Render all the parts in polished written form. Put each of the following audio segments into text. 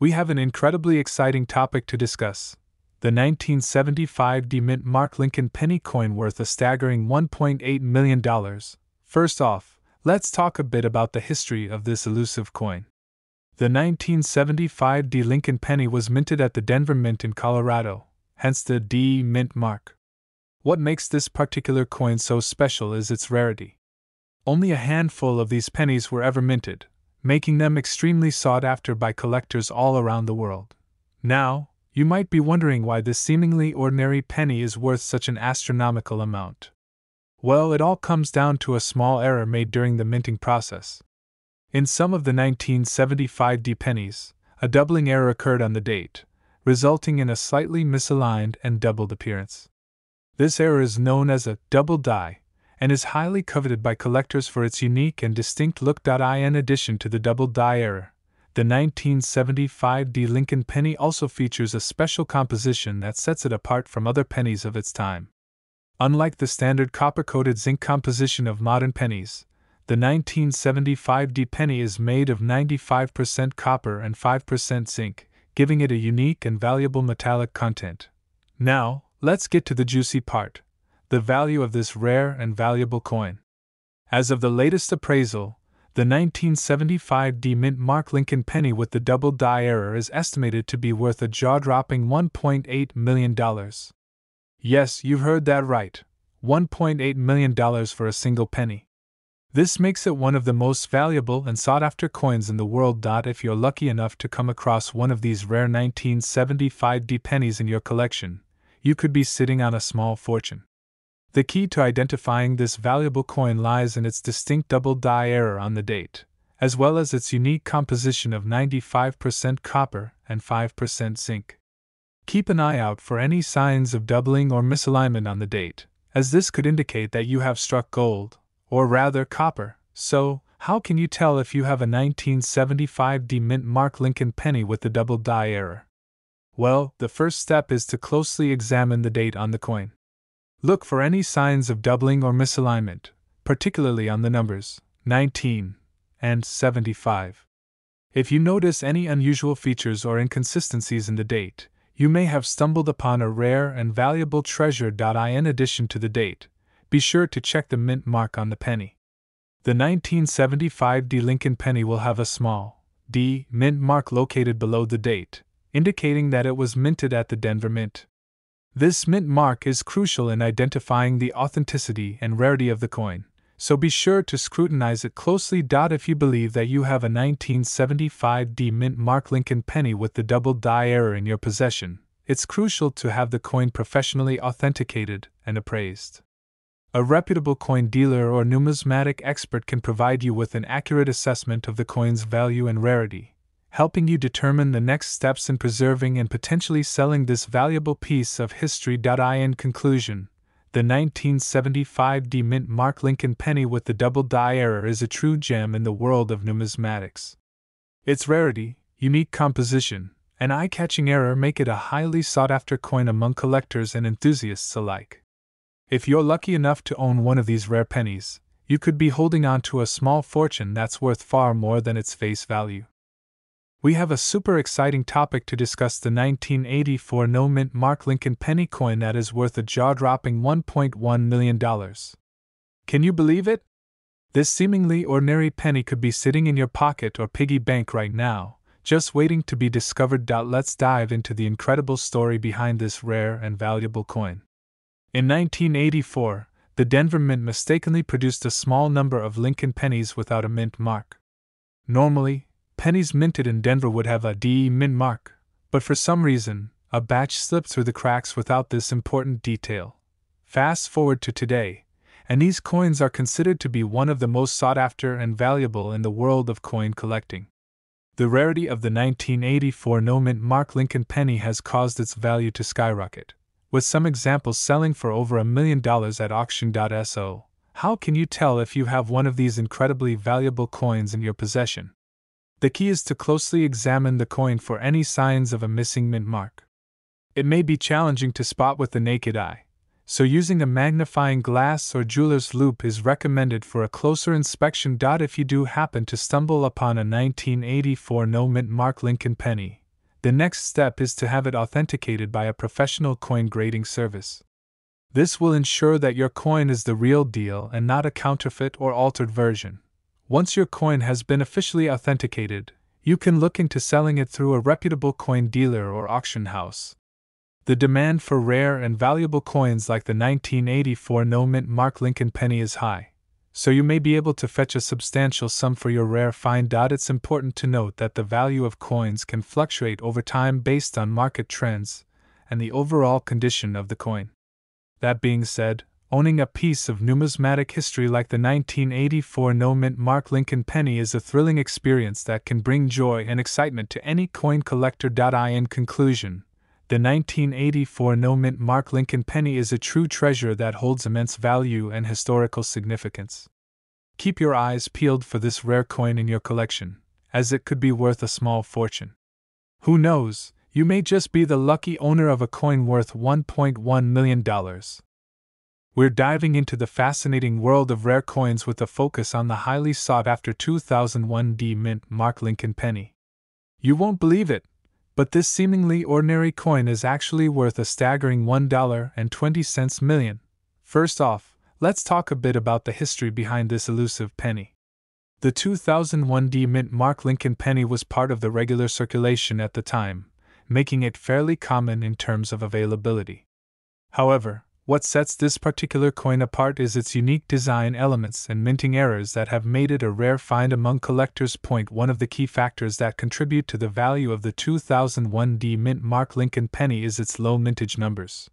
We have an incredibly exciting topic to discuss. The 1975 D-Mint Mark Lincoln penny coin worth a staggering $1.8 million. First off, let's talk a bit about the history of this elusive coin. The 1975 D Lincoln penny was minted at the Denver Mint in Colorado, hence the D-Mint mark. What makes this particular coin so special is its rarity. Only a handful of these pennies were ever minted, making them extremely sought after by collectors all around the world. Now, you might be wondering why this seemingly ordinary penny is worth such an astronomical amount. Well, it all comes down to a small error made during the minting process. In some of the 1975 D pennies, a doubling error occurred on the date, resulting in a slightly misaligned and doubled appearance. This error is known as a double die, and is highly coveted by collectors for its unique and distinct look. In addition to the double die error, the 1975 D Lincoln penny also features a special composition that sets it apart from other pennies of its time. Unlike the standard copper-coated zinc composition of modern pennies, the 1975 D penny is made of 95% copper and 5% zinc, giving it a unique and valuable metallic content. Now, let's get to the juicy part: the value of this rare and valuable coin. As of the latest appraisal, the 1975 D-Mint Mark Lincoln penny with the double die error is estimated to be worth a jaw-dropping $1.8 million. Yes, you've heard that right. $1.8 million for a single penny. This makes it one of the most valuable and sought-after coins in the world. If you're lucky enough to come across one of these rare 1975 D pennies in your collection, you could be sitting on a small fortune. The key to identifying this valuable coin lies in its distinct double die error on the date, as well as its unique composition of 95% copper and 5% zinc. Keep an eye out for any signs of doubling or misalignment on the date, as this could indicate that you have struck gold, or rather copper. So, how can you tell if you have a 1975 D-Mint Mark Lincoln penny with the double die error? Well, the first step is to closely examine the date on the coin. Look for any signs of doubling or misalignment, particularly on the numbers 19 and 75. If you notice any unusual features or inconsistencies in the date, you may have stumbled upon a rare and valuable treasure. In addition to the date, be sure to check the mint mark on the penny. The 1975 D Lincoln penny will have a small D mint mark located below the date, indicating that it was minted at the Denver Mint. This mint mark is crucial in identifying the authenticity and rarity of the coin, so be sure to scrutinize it closely. If you believe that you have a 1975 D Mint Mark Lincoln penny with the double die error in your possession, it's crucial to have the coin professionally authenticated and appraised. A reputable coin dealer or numismatic expert can provide you with an accurate assessment of the coin's value and rarity, helping you determine the next steps in preserving and potentially selling this valuable piece of history. In conclusion, the 1975 D-Mint Mark Lincoln penny with the double die error is a true gem in the world of numismatics. Its rarity, unique composition, and eye-catching error make it a highly sought-after coin among collectors and enthusiasts alike. If you're lucky enough to own one of these rare pennies, you could be holding on to a small fortune that's worth far more than its face value. We have a super exciting topic to discuss: the 1984 No-Mint Mark Lincoln penny coin that is worth a jaw-dropping $1.1 million. Can you believe it? This seemingly ordinary penny could be sitting in your pocket or piggy bank right now, just waiting to be discovered. Let's dive into the incredible story behind this rare and valuable coin. In 1984, the Denver Mint mistakenly produced a small number of Lincoln pennies without a mint mark. Normally, pennies minted in Denver would have a D-Mint mark, but for some reason, a batch slipped through the cracks without this important detail. Fast forward to today, and these coins are considered to be one of the most sought-after and valuable in the world of coin collecting. The rarity of the 1984 No-Mint Mark Lincoln penny has caused its value to skyrocket, with some examples selling for over $1 million at auction. So, how can you tell if you have one of these incredibly valuable coins in your possession? The key is to closely examine the coin for any signs of a missing mint mark. It may be challenging to spot with the naked eye, so using a magnifying glass or jeweler's loupe is recommended for a closer inspection. If you do happen to stumble upon a 1984 no-mint mark Lincoln penny, the next step is to have it authenticated by a professional coin grading service. This will ensure that your coin is the real deal and not a counterfeit or altered version. Once your coin has been officially authenticated, you can look into selling it through a reputable coin dealer or auction house. The demand for rare and valuable coins like the 1984 No Mint Mark Lincoln penny is high, so you may be able to fetch a substantial sum for your rare find. It's important to note that the value of coins can fluctuate over time based on market trends and the overall condition of the coin. That being said, owning a piece of numismatic history like the 1984 No Mint Mark Lincoln penny is a thrilling experience that can bring joy and excitement to any coin collector. In conclusion, the 1984 No Mint Mark Lincoln penny is a true treasure that holds immense value and historical significance. Keep your eyes peeled for this rare coin in your collection, as it could be worth a small fortune. Who knows? You may just be the lucky owner of a coin worth $1.1 million. We're diving into the fascinating world of rare coins with a focus on the highly sought-after 2001 No Mint Mark Lincoln penny. You won't believe it, but this seemingly ordinary coin is actually worth a staggering $1.20 million. First off, let's talk a bit about the history behind this elusive penny. The 2001 No Mint Mark Lincoln penny was part of the regular circulation at the time, making it fairly common in terms of availability. However, what sets this particular coin apart is its unique design elements and minting errors that have made it a rare find among collectors. One of the key factors that contribute to the value of the 2001 No Mint Mark Lincoln penny is its low mintage numbers.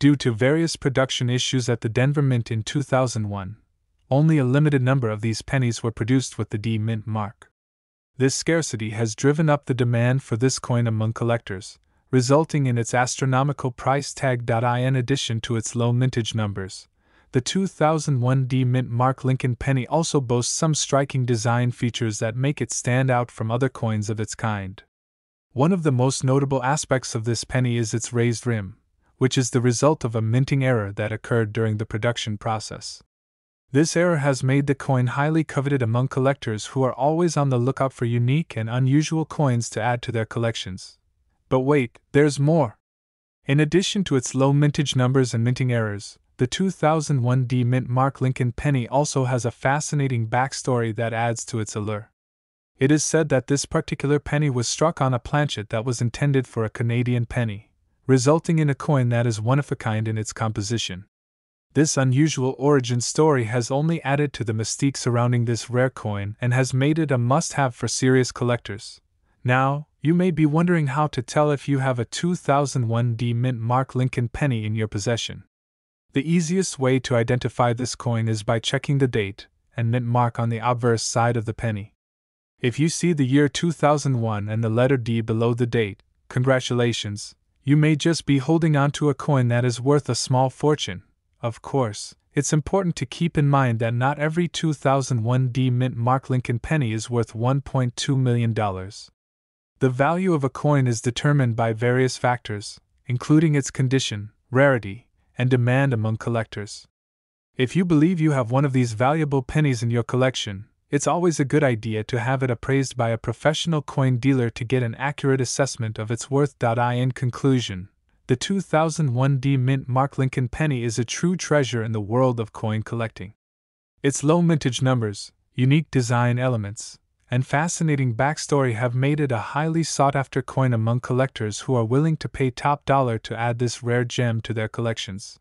Due to various production issues at the Denver Mint in 2001, only a limited number of these pennies were produced with the No Mint Mark. This scarcity has driven up the demand for this coin among collectors, resulting in its astronomical price tag. In addition to its low mintage numbers, the 2001 No Mint Mark Lincoln penny also boasts some striking design features that make it stand out from other coins of its kind. One of the most notable aspects of this penny is its raised rim, which is the result of a minting error that occurred during the production process. This error has made the coin highly coveted among collectors who are always on the lookout for unique and unusual coins to add to their collections. But wait, there's more! In addition to its low mintage numbers and minting errors, the 2001 No Mint Mark Lincoln penny also has a fascinating backstory that adds to its allure. It is said that this particular penny was struck on a planchet that was intended for a Canadian penny, resulting in a coin that is one of a kind in its composition. This unusual origin story has only added to the mystique surrounding this rare coin and has made it a must-have for serious collectors. Now, you may be wondering how to tell if you have a 2001 No Mint Mark Lincoln penny in your possession. The easiest way to identify this coin is by checking the date and mint mark on the obverse side of the penny. If you see the year 2001 and the letter D below the date, congratulations, you may just be holding onto a coin that is worth a small fortune. Of course, it's important to keep in mind that not every 2001 No Mint Mark Lincoln penny is worth $1.2 million. The value of a coin is determined by various factors, including its condition, rarity, and demand among collectors. If you believe you have one of these valuable pennies in your collection, it's always a good idea to have it appraised by a professional coin dealer to get an accurate assessment of its worth. In conclusion, the 2001 No Mint Mark Lincoln penny is a true treasure in the world of coin collecting. Its low mintage numbers, unique design elements, and fascinating backstory have made it a highly sought-after coin among collectors who are willing to pay top dollar to add this rare gem to their collections.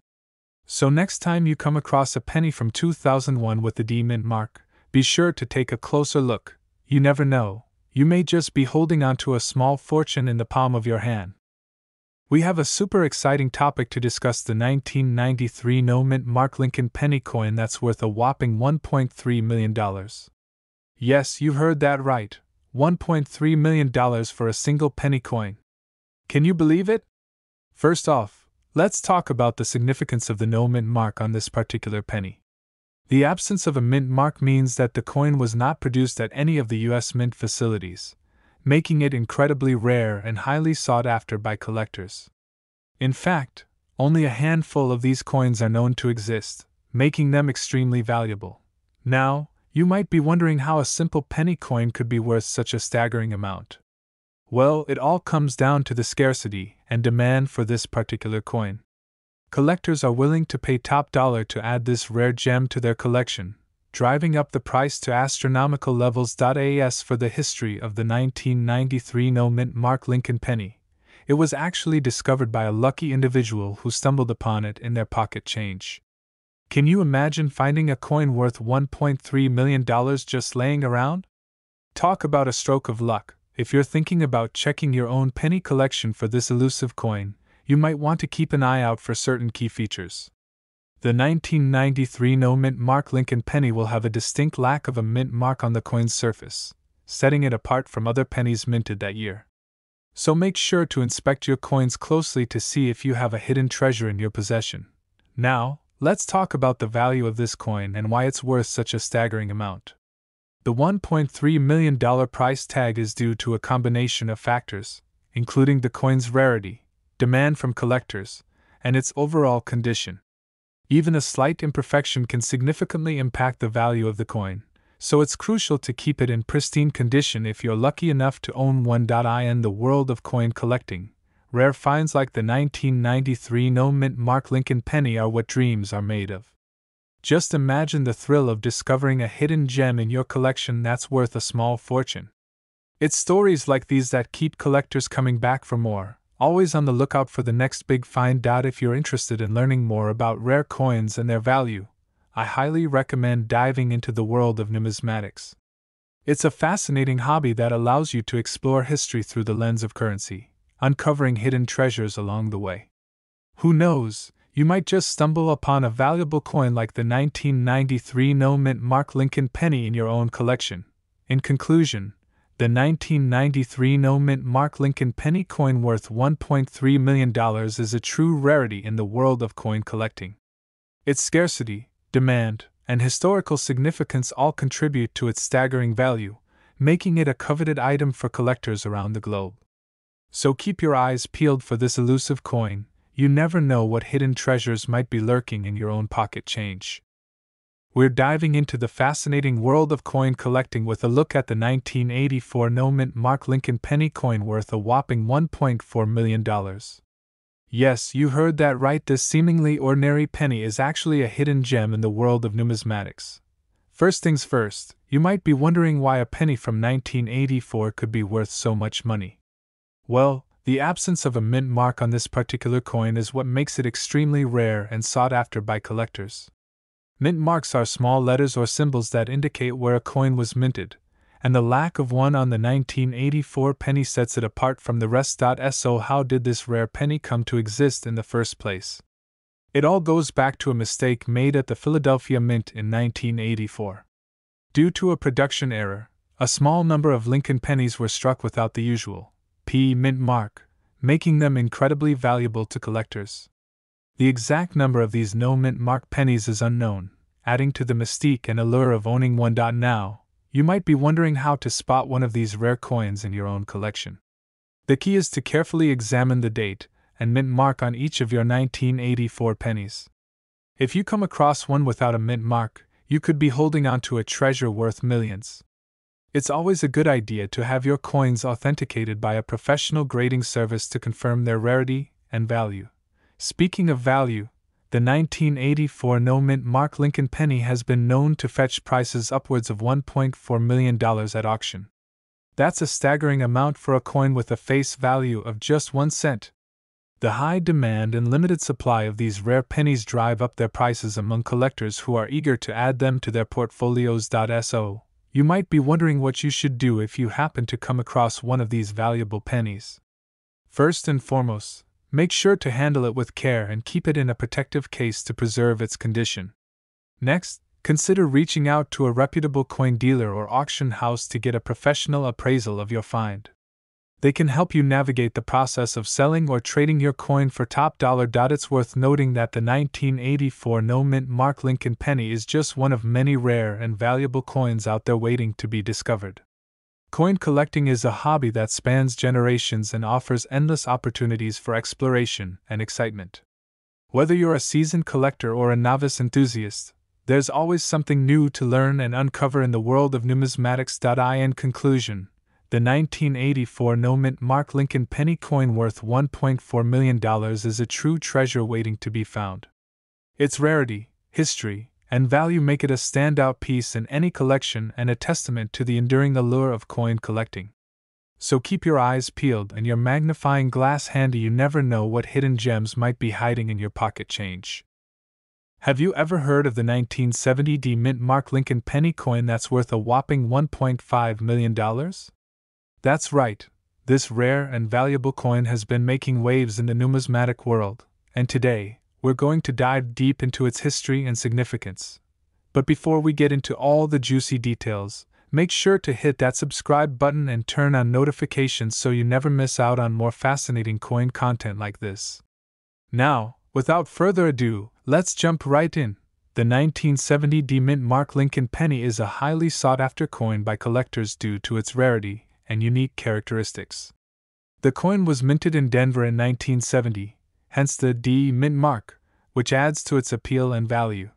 So next time you come across a penny from 2001 with the No Mint Mark, be sure to take a closer look. You never know, you may just be holding onto a small fortune in the palm of your hand. We have a super exciting topic to discuss: the 1993 No Mint Mark Lincoln penny coin that's worth a whopping $1.3 million. Yes, you heard that right, $1.3 million for a single penny coin. Can you believe it? First off, let's talk about the significance of the No Mint Mark on this particular penny. The absence of a mint mark means that the coin was not produced at any of the U.S. mint facilities, making it incredibly rare and highly sought after by collectors. In fact, only a handful of these coins are known to exist, making them extremely valuable. Now, you might be wondering how a simple penny coin could be worth such a staggering amount. Well, it all comes down to the scarcity and demand for this particular coin. Collectors are willing to pay top dollar to add this rare gem to their collection, driving up the price to astronomical levels. As for the history of the 1993 no-mint Mark Lincoln penny, it was actually discovered by a lucky individual who stumbled upon it in their pocket change. Can you imagine finding a coin worth $1.3 million just laying around? Talk about a stroke of luck. If you're thinking about checking your own penny collection for this elusive coin, you might want to keep an eye out for certain key features. The 1993 no-mint Mark Lincoln penny will have a distinct lack of a mint mark on the coin's surface, setting it apart from other pennies minted that year. So make sure to inspect your coins closely to see if you have a hidden treasure in your possession. Now, let's talk about the value of this coin and why it's worth such a staggering amount. The $1.3 million price tag is due to a combination of factors, including the coin's rarity, demand from collectors, and its overall condition. Even a slight imperfection can significantly impact the value of the coin, so it's crucial to keep it in pristine condition if you're lucky enough to own one. In the world of coin collecting, rare finds like the 1993 no-mint Mark Lincoln penny are what dreams are made of. Just imagine the thrill of discovering a hidden gem in your collection that's worth a small fortune. It's stories like these that keep collectors coming back for more, always on the lookout for the next big find. If you're interested in learning more about rare coins and their value, I highly recommend diving into the world of numismatics. It's a fascinating hobby that allows you to explore history through the lens of currency, uncovering hidden treasures along the way. Who knows? You might just stumble upon a valuable coin like the 1993 no-mint Mark Lincoln penny in your own collection. In conclusion, the 1993 no-mint Mark Lincoln penny coin worth $1.3 million is a true rarity in the world of coin collecting. Its scarcity, demand, and historical significance all contribute to its staggering value, making it a coveted item for collectors around the globe. So keep your eyes peeled for this elusive coin. You never know what hidden treasures might be lurking in your own pocket change. We're diving into the fascinating world of coin collecting with a look at the 1984 no-mint Mark Lincoln penny coin worth a whopping $1.4 million. Yes, you heard that right. This seemingly ordinary penny is actually a hidden gem in the world of numismatics. First things first, you might be wondering why a penny from 1984 could be worth so much money. Well, the absence of a mint mark on this particular coin is what makes it extremely rare and sought after by collectors. Mint marks are small letters or symbols that indicate where a coin was minted, and the lack of one on the 1984 penny sets it apart from the rest. So how did this rare penny come to exist in the first place? It all goes back to a mistake made at the Philadelphia Mint in 1984. Due to a production error, a small number of Lincoln pennies were struck without the usual mint mark, making them incredibly valuable to collectors. The exact number of these no-mint mark pennies is unknown, adding to the mystique and allure of owning one. Now, you might be wondering how to spot one of these rare coins in your own collection. The key is to carefully examine the date and mint mark on each of your 1984 pennies. If you come across one without a mint mark, you could be holding onto a treasure worth millions. It's always a good idea to have your coins authenticated by a professional grading service to confirm their rarity and value. Speaking of value, the 1984 no-mint Mark Lincoln penny has been known to fetch prices upwards of $1.4 million at auction. That's a staggering amount for a coin with a face value of just 1 cent. The high demand and limited supply of these rare pennies drive up their prices among collectors who are eager to add them to their portfolios. So, you might be wondering what you should do if you happen to come across one of these valuable pennies. First and foremost, make sure to handle it with care and keep it in a protective case to preserve its condition. Next, consider reaching out to a reputable coin dealer or auction house to get a professional appraisal of your find. They can help you navigate the process of selling or trading your coin for top dollar. It's worth noting that the 1984 no-mint Mark Lincoln penny is just one of many rare and valuable coins out there waiting to be discovered. Coin collecting is a hobby that spans generations and offers endless opportunities for exploration and excitement. Whether you're a seasoned collector or a novice enthusiast, there's always something new to learn and uncover in the world of numismatics. In conclusion, The 1984 no-mint Mark Lincoln penny coin worth $1.4 million is a true treasure waiting to be found. Its rarity, history, and value make it a standout piece in any collection and a testament to the enduring allure of coin collecting. So keep your eyes peeled and your magnifying glass handy. You never know what hidden gems might be hiding in your pocket change. Have you ever heard of the 1970 D-Mint Mark Lincoln penny coin that's worth a whopping $1.5 million? That's right, this rare and valuable coin has been making waves in the numismatic world, and today, we're going to dive deep into its history and significance. But before we get into all the juicy details, make sure to hit that subscribe button and turn on notifications so you never miss out on more fascinating coin content like this. Now, without further ado, let's jump right in. The 1970 D-Mint Mark Lincoln penny is a highly sought-after coin by collectors due to its rarity and unique characteristics. The coin was minted in Denver in 1970, hence the D-Mint mark, which adds to its appeal and value.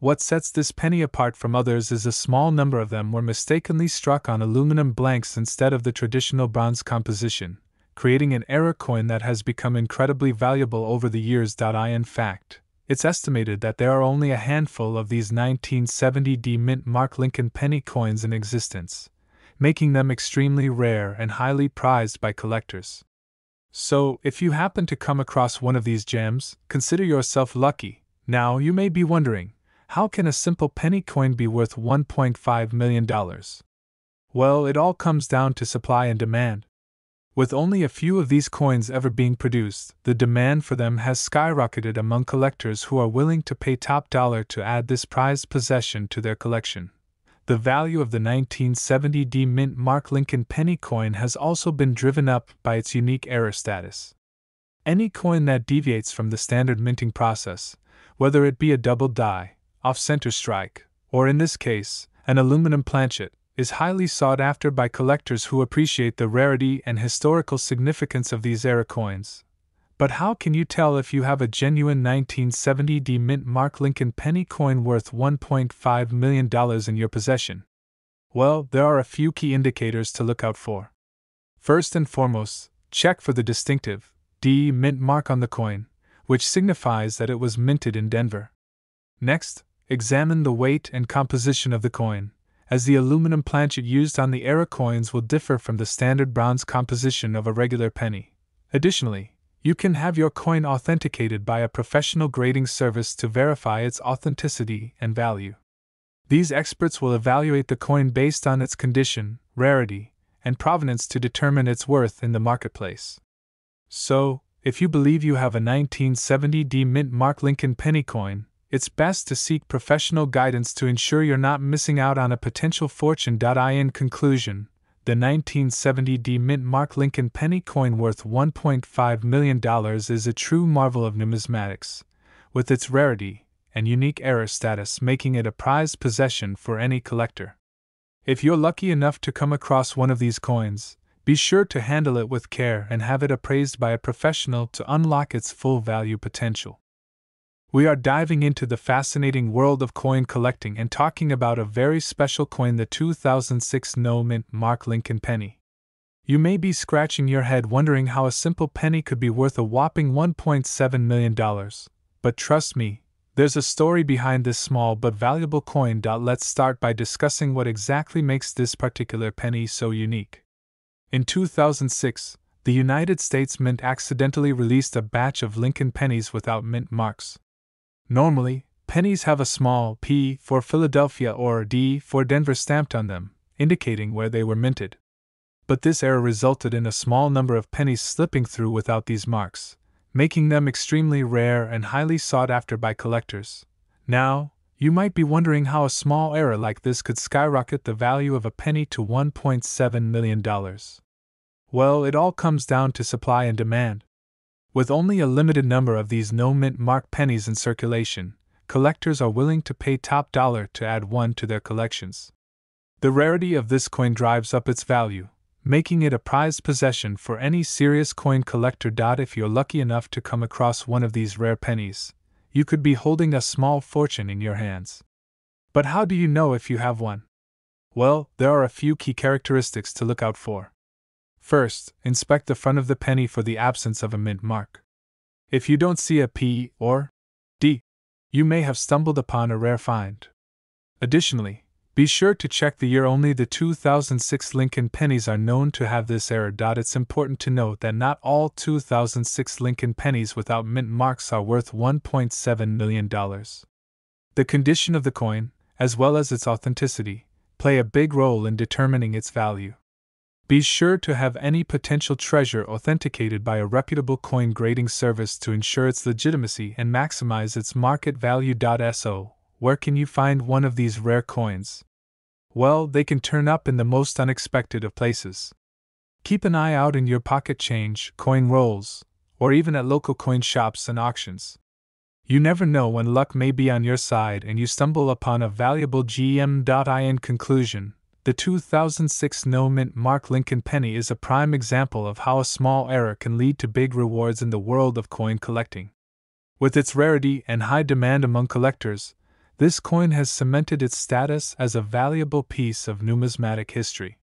What sets this penny apart from others is a small number of them were mistakenly struck on aluminum blanks instead of the traditional bronze composition, creating an error coin that has become incredibly valuable over the years. In fact, it's estimated that there are only a handful of these 1970 D-Mint Mark Lincoln penny coins in existence, making them extremely rare and highly prized by collectors. So, if you happen to come across one of these gems, consider yourself lucky. Now, you may be wondering, how can a simple penny coin be worth $1.5 million? Well, it all comes down to supply and demand. With only a few of these coins ever being produced, the demand for them has skyrocketed among collectors who are willing to pay top dollar to add this prized possession to their collection. The value of the 1970 D-Mint Mark Lincoln penny coin has also been driven up by its unique error status. Any coin that deviates from the standard minting process, whether it be a double die, off-center strike, or in this case, an aluminum planchet, is highly sought after by collectors who appreciate the rarity and historical significance of these error coins. But how can you tell if you have a genuine 1970 D-Mint Mark Lincoln penny coin worth $1.5 million in your possession? Well, there are a few key indicators to look out for. First and foremost, check for the distinctive D-Mint mark on the coin, which signifies that it was minted in Denver. Next, examine the weight and composition of the coin, as the aluminum planchet used on the error coins will differ from the standard bronze composition of a regular penny. Additionally, you can have your coin authenticated by a professional grading service to verify its authenticity and value. These experts will evaluate the coin based on its condition, rarity, and provenance to determine its worth in the marketplace. So, if you believe you have a 1970 D-Mint Mark Lincoln penny coin, it's best to seek professional guidance to ensure you're not missing out on a potential fortune. In conclusion, the 1970 D-Mint Mark Lincoln penny coin worth $1.5 million is a true marvel of numismatics, with its rarity and unique error status making it a prized possession for any collector. If you're lucky enough to come across one of these coins, be sure to handle it with care and have it appraised by a professional to unlock its full value potential. We are diving into the fascinating world of coin collecting and talking about a very special coin, the 2006 no-mint Mark Lincoln penny. You may be scratching your head wondering how a simple penny could be worth a whopping $1.7 million, but trust me, there's a story behind this small but valuable coin. Let's start by discussing what exactly makes this particular penny so unique. In 2006, the United States Mint accidentally released a batch of Lincoln pennies without mint marks. Normally, pennies have a small P for Philadelphia or D for Denver stamped on them, indicating where they were minted. But this error resulted in a small number of pennies slipping through without these marks, making them extremely rare and highly sought after by collectors. Now, you might be wondering how a small error like this could skyrocket the value of a penny to $1.7 million. Well, it all comes down to supply and demand. With only a limited number of these no-mint mark pennies in circulation, collectors are willing to pay top dollar to add one to their collections. The rarity of this coin drives up its value, making it a prized possession for any serious coin collector. If you're lucky enough to come across one of these rare pennies, you could be holding a small fortune in your hands. But how do you know if you have one? Well, there are a few key characteristics to look out for. First, inspect the front of the penny for the absence of a mint mark. If you don't see a P or D, you may have stumbled upon a rare find. Additionally, be sure to check the year. Only the 2006 Lincoln pennies are known to have this error. It's important to note that not all 2006 Lincoln pennies without mint marks are worth $1.7 million. The condition of the coin, as well as its authenticity, play a big role in determining its value. Be sure to have any potential treasure authenticated by a reputable coin grading service to ensure its legitimacy and maximize its market value. So, where can you find one of these rare coins? Well, they can turn up in the most unexpected of places. Keep an eye out in your pocket change, coin rolls, or even at local coin shops and auctions. You never know when luck may be on your side and you stumble upon a valuable gem. In conclusion, the 2006 no mint mark Lincoln penny is a prime example of how a small error can lead to big rewards in the world of coin collecting. With its rarity and high demand among collectors, this coin has cemented its status as a valuable piece of numismatic history.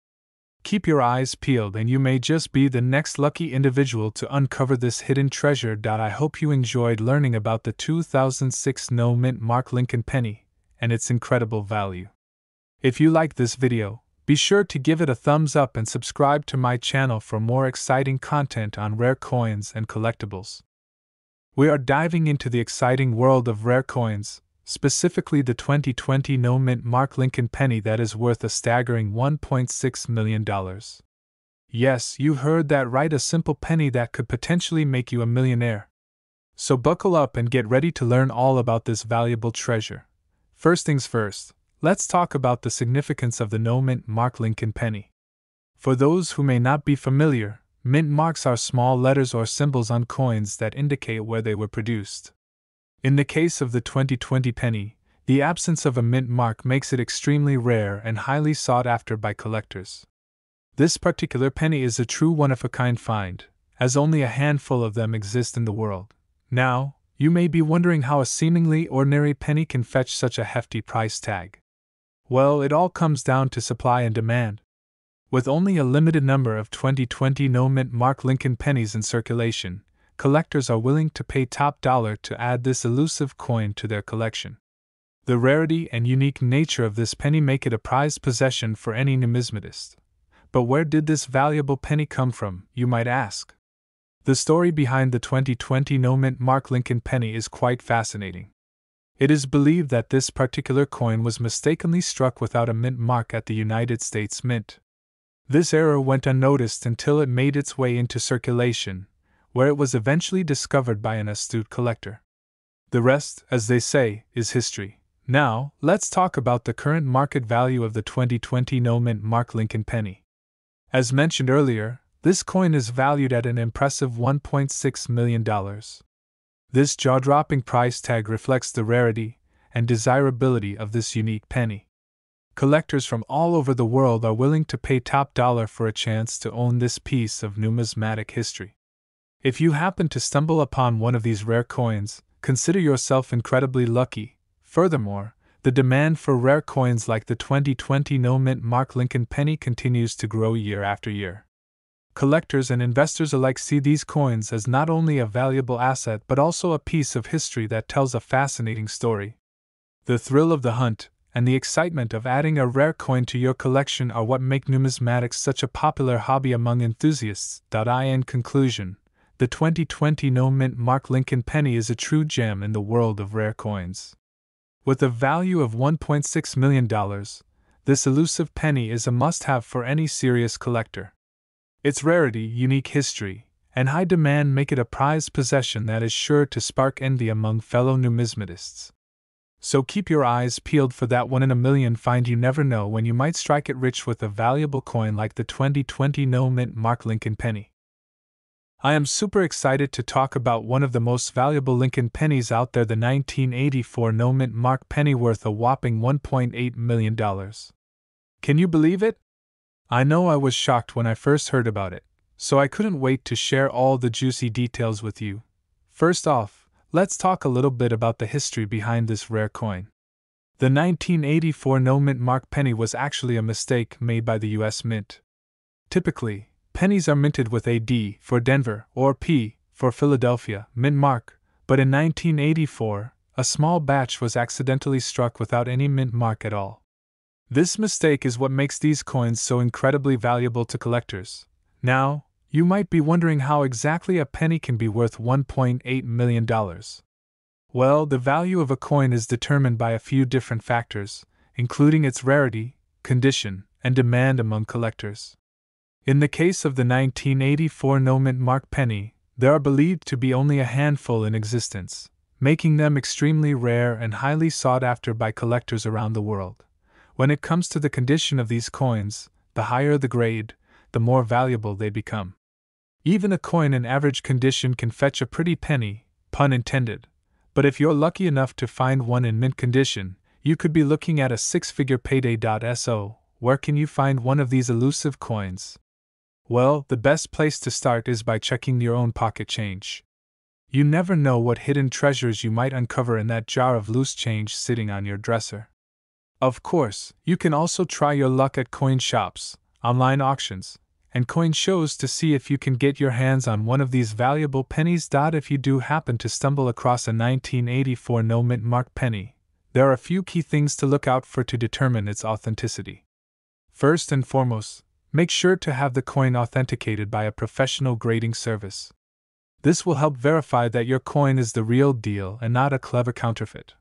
Keep your eyes peeled and you may just be the next lucky individual to uncover this hidden treasure. I hope you enjoyed learning about the 2006 no mint mark Lincoln penny and its incredible value. If you liked this video, be sure to give it a thumbs up and subscribe to my channel for more exciting content on rare coins and collectibles. We are diving into the exciting world of rare coins, specifically the 2020 no mint mark Lincoln penny that is worth a staggering $1.6 million. Yes, you heard that right, a simple penny that could potentially make you a millionaire. So buckle up and get ready to learn all about this valuable treasure. First things first, let's talk about the significance of the no mint mark Lincoln penny. For those who may not be familiar, mint marks are small letters or symbols on coins that indicate where they were produced. In the case of the 2020 penny, the absence of a mint mark makes it extremely rare and highly sought after by collectors. This particular penny is a true one-of-a-kind find, as only a handful of them exist in the world. Now, you may be wondering how a seemingly ordinary penny can fetch such a hefty price tag. Well, it all comes down to supply and demand. With only a limited number of 2020 no mint mark Lincoln pennies in circulation, collectors are willing to pay top dollar to add this elusive coin to their collection. The rarity and unique nature of this penny make it a prized possession for any numismatist. But where did this valuable penny come from, you might ask? The story behind the 2020 no mint mark Lincoln penny is quite fascinating. It is believed that this particular coin was mistakenly struck without a mint mark at the United States Mint. This error went unnoticed until it made its way into circulation, where it was eventually discovered by an astute collector. The rest, as they say, is history. Now, let's talk about the current market value of the 2020 no mint mark Lincoln penny. As mentioned earlier, this coin is valued at an impressive $1.6 million. This jaw-dropping price tag reflects the rarity and desirability of this unique penny. Collectors from all over the world are willing to pay top dollar for a chance to own this piece of numismatic history. If you happen to stumble upon one of these rare coins, consider yourself incredibly lucky. Furthermore, the demand for rare coins like the 2020 no mint mark Lincoln penny continues to grow year after year. Collectors and investors alike see these coins as not only a valuable asset but also a piece of history that tells a fascinating story. The thrill of the hunt and the excitement of adding a rare coin to your collection are what make numismatics such a popular hobby among enthusiasts. In conclusion, the 2020 no mint mark Lincoln penny is a true gem in the world of rare coins. With a value of $1.6 million, this elusive penny is a must-have for any serious collector. Its rarity, unique history, and high demand make it a prized possession that is sure to spark envy among fellow numismatists. So keep your eyes peeled for that one in a million find. You never know when you might strike it rich with a valuable coin like the 2020 no mint mark Lincoln penny. I am super excited to talk about one of the most valuable Lincoln pennies out there, the 1984 no mint mark penny worth a whopping $1.8 million. Can you believe it? I know I was shocked when I first heard about it, so I couldn't wait to share all the juicy details with you. First off, let's talk a little bit about the history behind this rare coin. The 1984 no mint mark penny was actually a mistake made by the U.S. Mint. Typically, pennies are minted with a D for Denver or P for Philadelphia mint mark, but in 1984, a small batch was accidentally struck without any mint mark at all. This mistake is what makes these coins so incredibly valuable to collectors. Now, you might be wondering how exactly a penny can be worth $1.8 million. Well, the value of a coin is determined by a few different factors, including its rarity, condition, and demand among collectors. In the case of the 1984 no mint mark penny, there are believed to be only a handful in existence, making them extremely rare and highly sought after by collectors around the world. When it comes to the condition of these coins, the higher the grade, the more valuable they become. Even a coin in average condition can fetch a pretty penny, pun intended. But if you're lucky enough to find one in mint condition, you could be looking at a six-figure payday. So, where can you find one of these elusive coins? Well, the best place to start is by checking your own pocket change. You never know what hidden treasures you might uncover in that jar of loose change sitting on your dresser. Of course, you can also try your luck at coin shops, online auctions, and coin shows to see if you can get your hands on one of these valuable pennies. If you do happen to stumble across a 1984 no mint mark penny, there are a few key things to look out for to determine its authenticity. First and foremost, make sure to have the coin authenticated by a professional grading service. This will help verify that your coin is the real deal and not a clever counterfeit.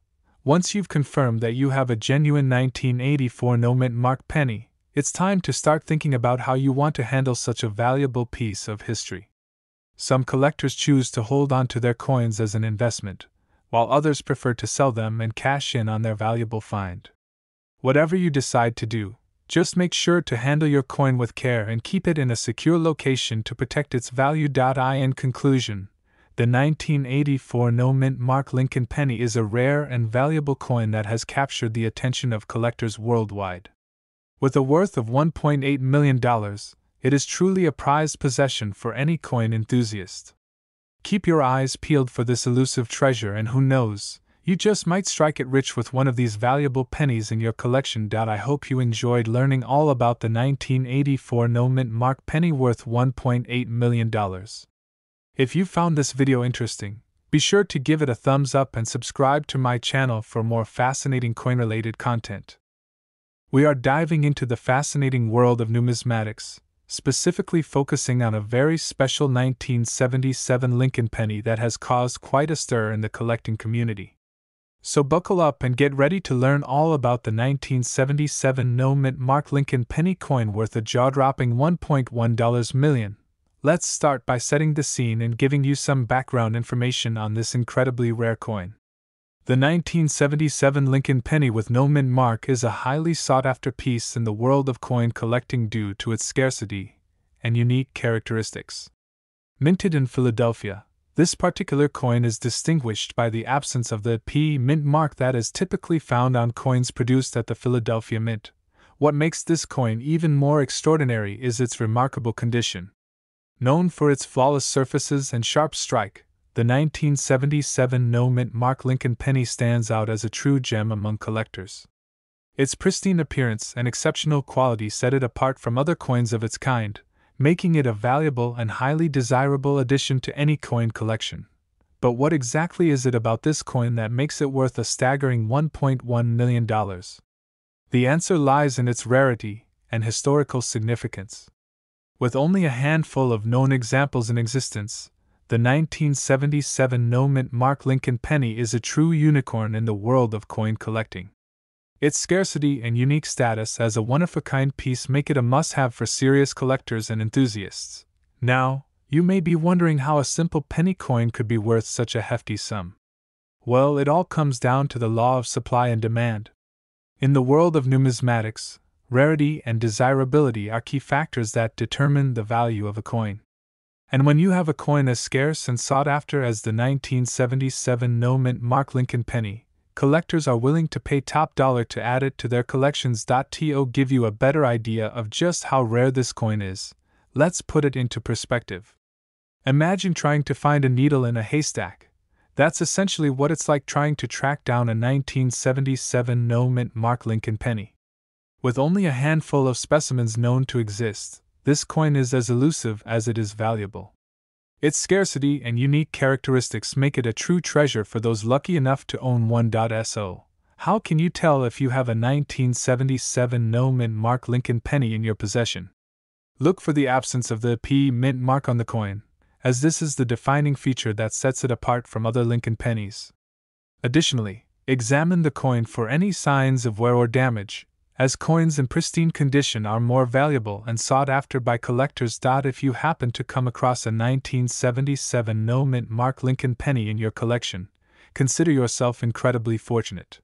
Once you've confirmed that you have a genuine 1984 no mint mark penny, it's time to start thinking about how you want to handle such a valuable piece of history. Some collectors choose to hold on to their coins as an investment, while others prefer to sell them and cash in on their valuable find. Whatever you decide to do, just make sure to handle your coin with care and keep it in a secure location to protect its value. In conclusion, the 1984 no mint mark Lincoln penny is a rare and valuable coin that has captured the attention of collectors worldwide. With a worth of $1.8 million, it is truly a prized possession for any coin enthusiast. Keep your eyes peeled for this elusive treasure, and who knows, you just might strike it rich with one of these valuable pennies in your collection. I hope you enjoyed learning all about the 1984 no mint mark penny worth $1.8 million. If you found this video interesting, be sure to give it a thumbs up and subscribe to my channel for more fascinating coin-related content. We are diving into the fascinating world of numismatics, specifically focusing on a very special 1977 Lincoln penny that has caused quite a stir in the collecting community. So buckle up and get ready to learn all about the 1977 no mint mark Lincoln penny coin worth a jaw-dropping $1.1 million. Let's start by setting the scene and giving you some background information on this incredibly rare coin. The 1977 Lincoln penny with no mint mark is a highly sought-after piece in the world of coin collecting due to its scarcity and unique characteristics. Minted in Philadelphia, this particular coin is distinguished by the absence of the P mint mark that is typically found on coins produced at the Philadelphia Mint. What makes this coin even more extraordinary is its remarkable condition. Known for its flawless surfaces and sharp strike, the 1977 no mint mark Lincoln penny stands out as a true gem among collectors. Its pristine appearance and exceptional quality set it apart from other coins of its kind, making it a valuable and highly desirable addition to any coin collection. But what exactly is it about this coin that makes it worth a staggering $1.1 million? The answer lies in its rarity and historical significance. With only a handful of known examples in existence, the 1977 no mint mark Lincoln penny is a true unicorn in the world of coin collecting. Its scarcity and unique status as a one-of-a-kind piece make it a must-have for serious collectors and enthusiasts. Now, you may be wondering how a simple penny coin could be worth such a hefty sum. Well, it all comes down to the law of supply and demand. In the world of numismatics, rarity and desirability are key factors that determine the value of a coin. And when you have a coin as scarce and sought after as the 1977 no mint mark Lincoln penny, collectors are willing to pay top dollar to add it to their collections. To give you a better idea of just how rare this coin is, let's put it into perspective. Imagine trying to find a needle in a haystack. That's essentially what it's like trying to track down a 1977 no-mint Mark Lincoln penny. With only a handful of specimens known to exist, this coin is as elusive as it is valuable. Its scarcity and unique characteristics make it a true treasure for those lucky enough to own one. So, how can you tell if you have a 1977 no-mint Mark Lincoln penny in your possession? Look for the absence of the P-mint mark on the coin, as this is the defining feature that sets it apart from other Lincoln pennies. Additionally, examine the coin for any signs of wear or damage, as coins in pristine condition are more valuable and sought after by collectors. If you happen to come across a 1977 no-mint Mark Lincoln penny in your collection, consider yourself incredibly fortunate.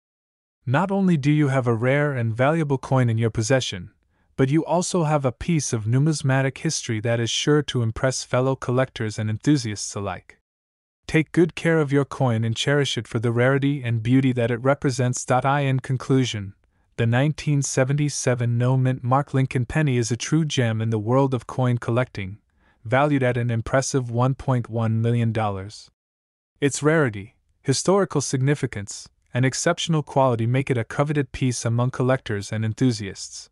Not only do you have a rare and valuable coin in your possession, but you also have a piece of numismatic history that is sure to impress fellow collectors and enthusiasts alike. Take good care of your coin and cherish it for the rarity and beauty that it represents. In conclusion, the 1977 no-mint Mark Lincoln penny is a true gem in the world of coin collecting, valued at an impressive $1.1 million. Its rarity, historical significance, and exceptional quality make it a coveted piece among collectors and enthusiasts.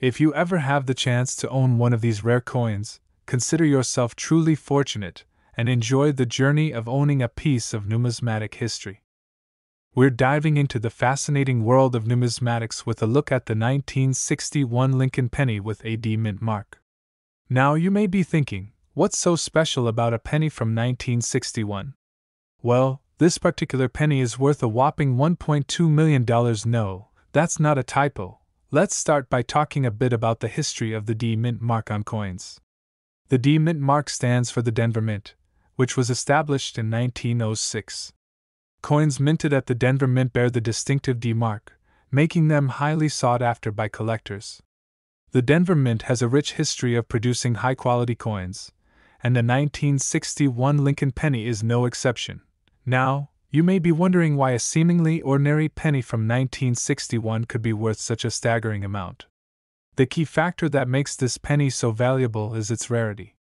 If you ever have the chance to own one of these rare coins, consider yourself truly fortunate and enjoy the journey of owning a piece of numismatic history. We're diving into the fascinating world of numismatics with a look at the 1961 Lincoln penny with a D-mint mark. Now you may be thinking, what's so special about a penny from 1961? Well, this particular penny is worth a whopping $1.2 million. No, that's not a typo. Let's start by talking a bit about the history of the D-mint mark on coins. The D-mint mark stands for the Denver Mint, which was established in 1906. Coins minted at the Denver Mint bear the distinctive D mark, making them highly sought after by collectors. The Denver Mint has a rich history of producing high-quality coins, and the 1961 Lincoln penny is no exception. Now, you may be wondering why a seemingly ordinary penny from 1961 could be worth such a staggering amount. The key factor that makes this penny so valuable is its rarity.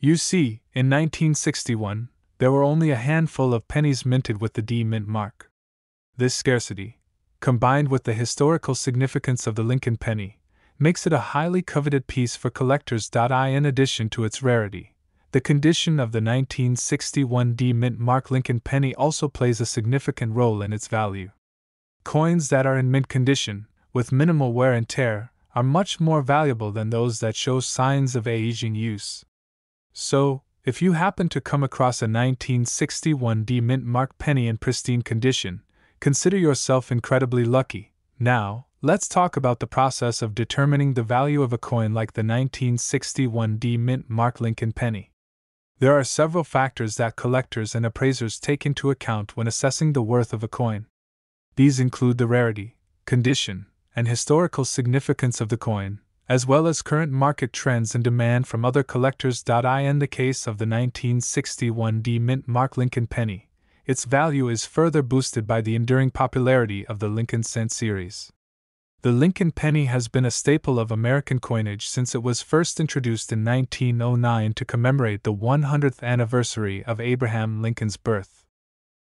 You see, in 1961, there were only a handful of pennies minted with the D-mint mark. This scarcity, combined with the historical significance of the Lincoln penny, makes it a highly coveted piece for collectors. In addition to its rarity, the condition of the 1961 D-mint mark Lincoln penny also plays a significant role in its value. Coins that are in mint condition, with minimal wear and tear, are much more valuable than those that show signs of aging use. So, if you happen to come across a 1961 D-mint mark penny in pristine condition, consider yourself incredibly lucky. Now, let's talk about the process of determining the value of a coin like the 1961 D-mint mark Lincoln penny. There are several factors that collectors and appraisers take into account when assessing the worth of a coin. These include the rarity, condition, and historical significance of the coin, as well as current market trends and demand from other collectors. In the case of the 1961 D-mint mark Lincoln penny, its value is further boosted by the enduring popularity of the Lincoln cent series. The Lincoln penny has been a staple of American coinage since it was first introduced in 1909 to commemorate the 100th anniversary of Abraham Lincoln's birth.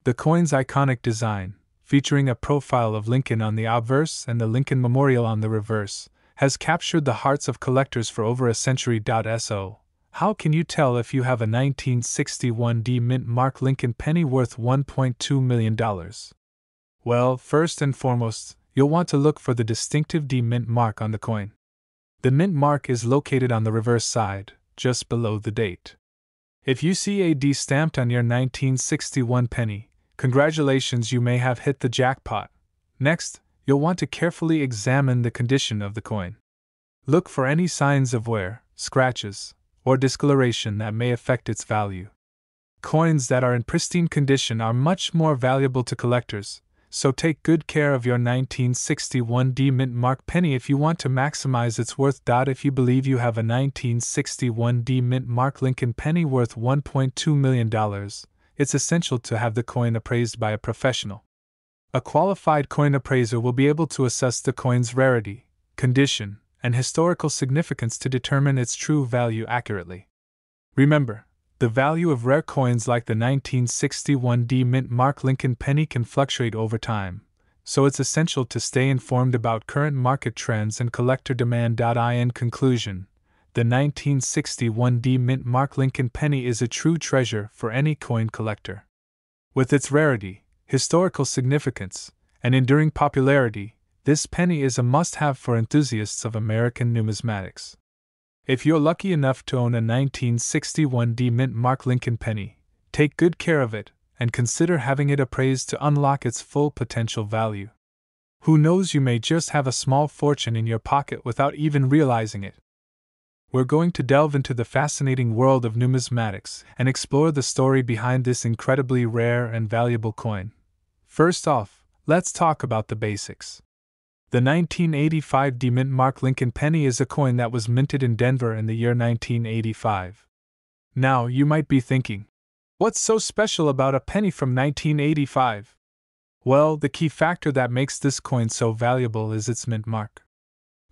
The coin's iconic design, featuring a profile of Lincoln on the obverse and the Lincoln Memorial on the reverse, has captured the hearts of collectors for over a century. So, how can you tell if you have a 1961 D-mint mark Lincoln penny worth $1.2 million? Well, first and foremost, you'll want to look for the distinctive D-mint mark on the coin. The mint mark is located on the reverse side, just below the date. If you see a D stamped on your 1961 penny, congratulations, you may have hit the jackpot. Next, you'll want to carefully examine the condition of the coin. Look for any signs of wear, scratches, or discoloration that may affect its value. Coins that are in pristine condition are much more valuable to collectors, so take good care of your 1961 D-mint mark penny if you want to maximize its worth. If you believe you have a 1961 D-mint mark Lincoln penny worth $1.2 million, it's essential to have the coin appraised by a professional. A qualified coin appraiser will be able to assess the coin's rarity, condition, and historical significance to determine its true value accurately. Remember, The value of rare coins like the 1961 D-Mint Mark Lincoln penny can fluctuate over time, so it's essential to stay informed about current market trends and collector demand. In conclusion, the 1961 D-Mint Mark Lincoln penny is a true treasure for any coin collector. With its rarity, historical significance, and enduring popularity, this penny is a must-have for enthusiasts of American numismatics. If you're lucky enough to own a 1961 D-Mint Mark Lincoln penny, take good care of it and consider having it appraised to unlock its full potential value. Who knows, you may just have a small fortune in your pocket without even realizing it. We're going to delve into the fascinating world of numismatics and explore the story behind this incredibly rare and valuable coin. First off, let's talk about the basics. The 1985 D-Mint Mark Lincoln penny is a coin that was minted in Denver in the year 1985. Now you might be thinking, what's so special about a penny from 1985? Well, the key factor that makes this coin so valuable is its mint mark.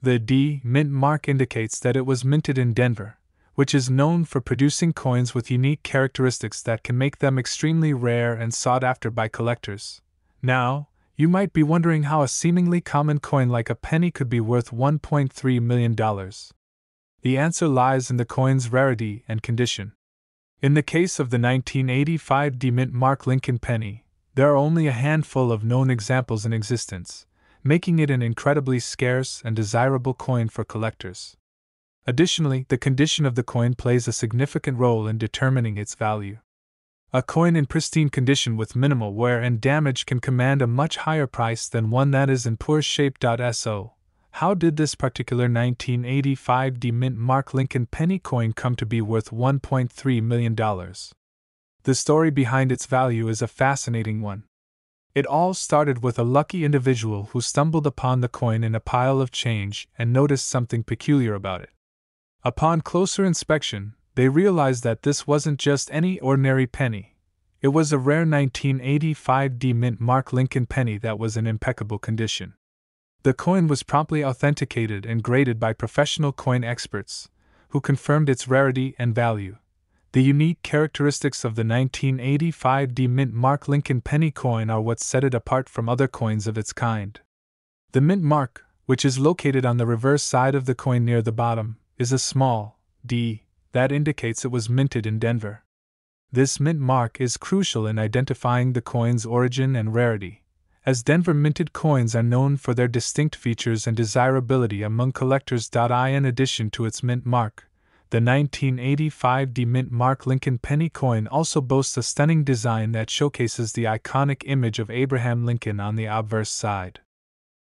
The D-Mint mark indicates that it was minted in Denver, which is known for producing coins with unique characteristics that can make them extremely rare and sought after by collectors. Now, you might be wondering how a seemingly common coin like a penny could be worth $1.3 million. The answer lies in the coin's rarity and condition. In the case of the 1985 D-Mint Mark Lincoln penny, there are only a handful of known examples in existence, making it an incredibly scarce and desirable coin for collectors. Additionally, the condition of the coin plays a significant role in determining its value. A coin in pristine condition with minimal wear and damage can command a much higher price than one that is in poor shape. So, how did this particular 1985 D-Mint Mark Lincoln penny coin come to be worth $1.3 million? The story behind its value is a fascinating one. It all started with a lucky individual who stumbled upon the coin in a pile of change and noticed something peculiar about it. Upon closer inspection, they realized that this wasn't just any ordinary penny. It was a rare 1985 D-Mint Mark Lincoln penny that was in impeccable condition. The coin was promptly authenticated and graded by professional coin experts, who confirmed its rarity and value. The unique characteristics of the 1985 D-Mint Mark Lincoln penny coin are what set it apart from other coins of its kind. The mint mark, which is located on the reverse side of the coin near the bottom, is a small D that indicates it was minted in Denver. This mint mark is crucial in identifying the coin's origin and rarity, as Denver minted coins are known for their distinct features and desirability among collectors. In addition to its mint mark, the 1985 D-Mint Mark Lincoln penny coin also boasts a stunning design that showcases the iconic image of Abraham Lincoln on the obverse side.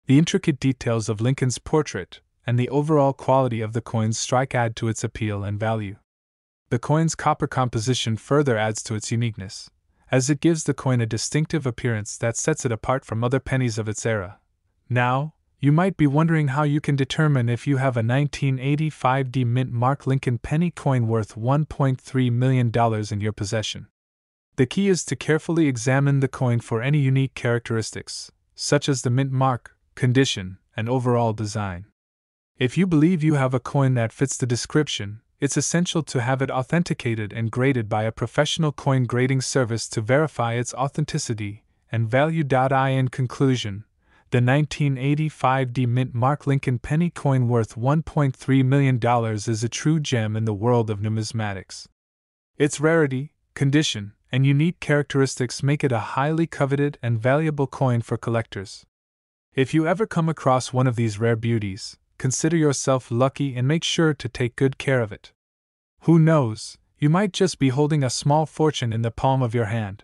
The intricate details of Lincoln's portrait and the overall quality of the coin's strike add to its appeal and value. The coin's copper composition further adds to its uniqueness, as it gives the coin a distinctive appearance that sets it apart from other pennies of its era. Now, you might be wondering how you can determine if you have a 1985 D-Mint Mark Lincoln penny coin worth $1.3 million in your possession. The key is to carefully examine the coin for any unique characteristics, such as the mint mark, condition, and overall design. If you believe you have a coin that fits the description, it's essential to have it authenticated and graded by a professional coin grading service to verify its authenticity and value. In conclusion, the 1985 D-Mint Mark Lincoln penny coin worth $1.3 million is a true gem in the world of numismatics. Its rarity, condition, and unique characteristics make it a highly coveted and valuable coin for collectors. If you ever come across one of these rare beauties, consider yourself lucky and make sure to take good care of it. Who knows, you might just be holding a small fortune in the palm of your hand.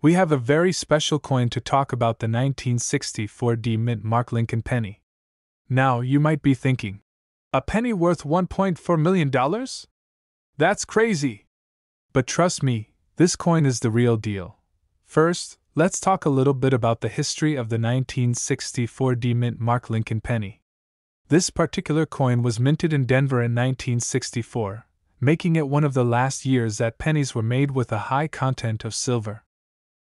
We have a very special coin to talk about, the 1964 D-Mint Mark Lincoln penny. Now you might be thinking, a penny worth $1.4 million? That's crazy! But trust me, this coin is the real deal. First, let's talk a little bit about the history of the 1964 D-Mint Mark Lincoln penny. This particular coin was minted in Denver in 1964, making it one of the last years that pennies were made with a high content of silver.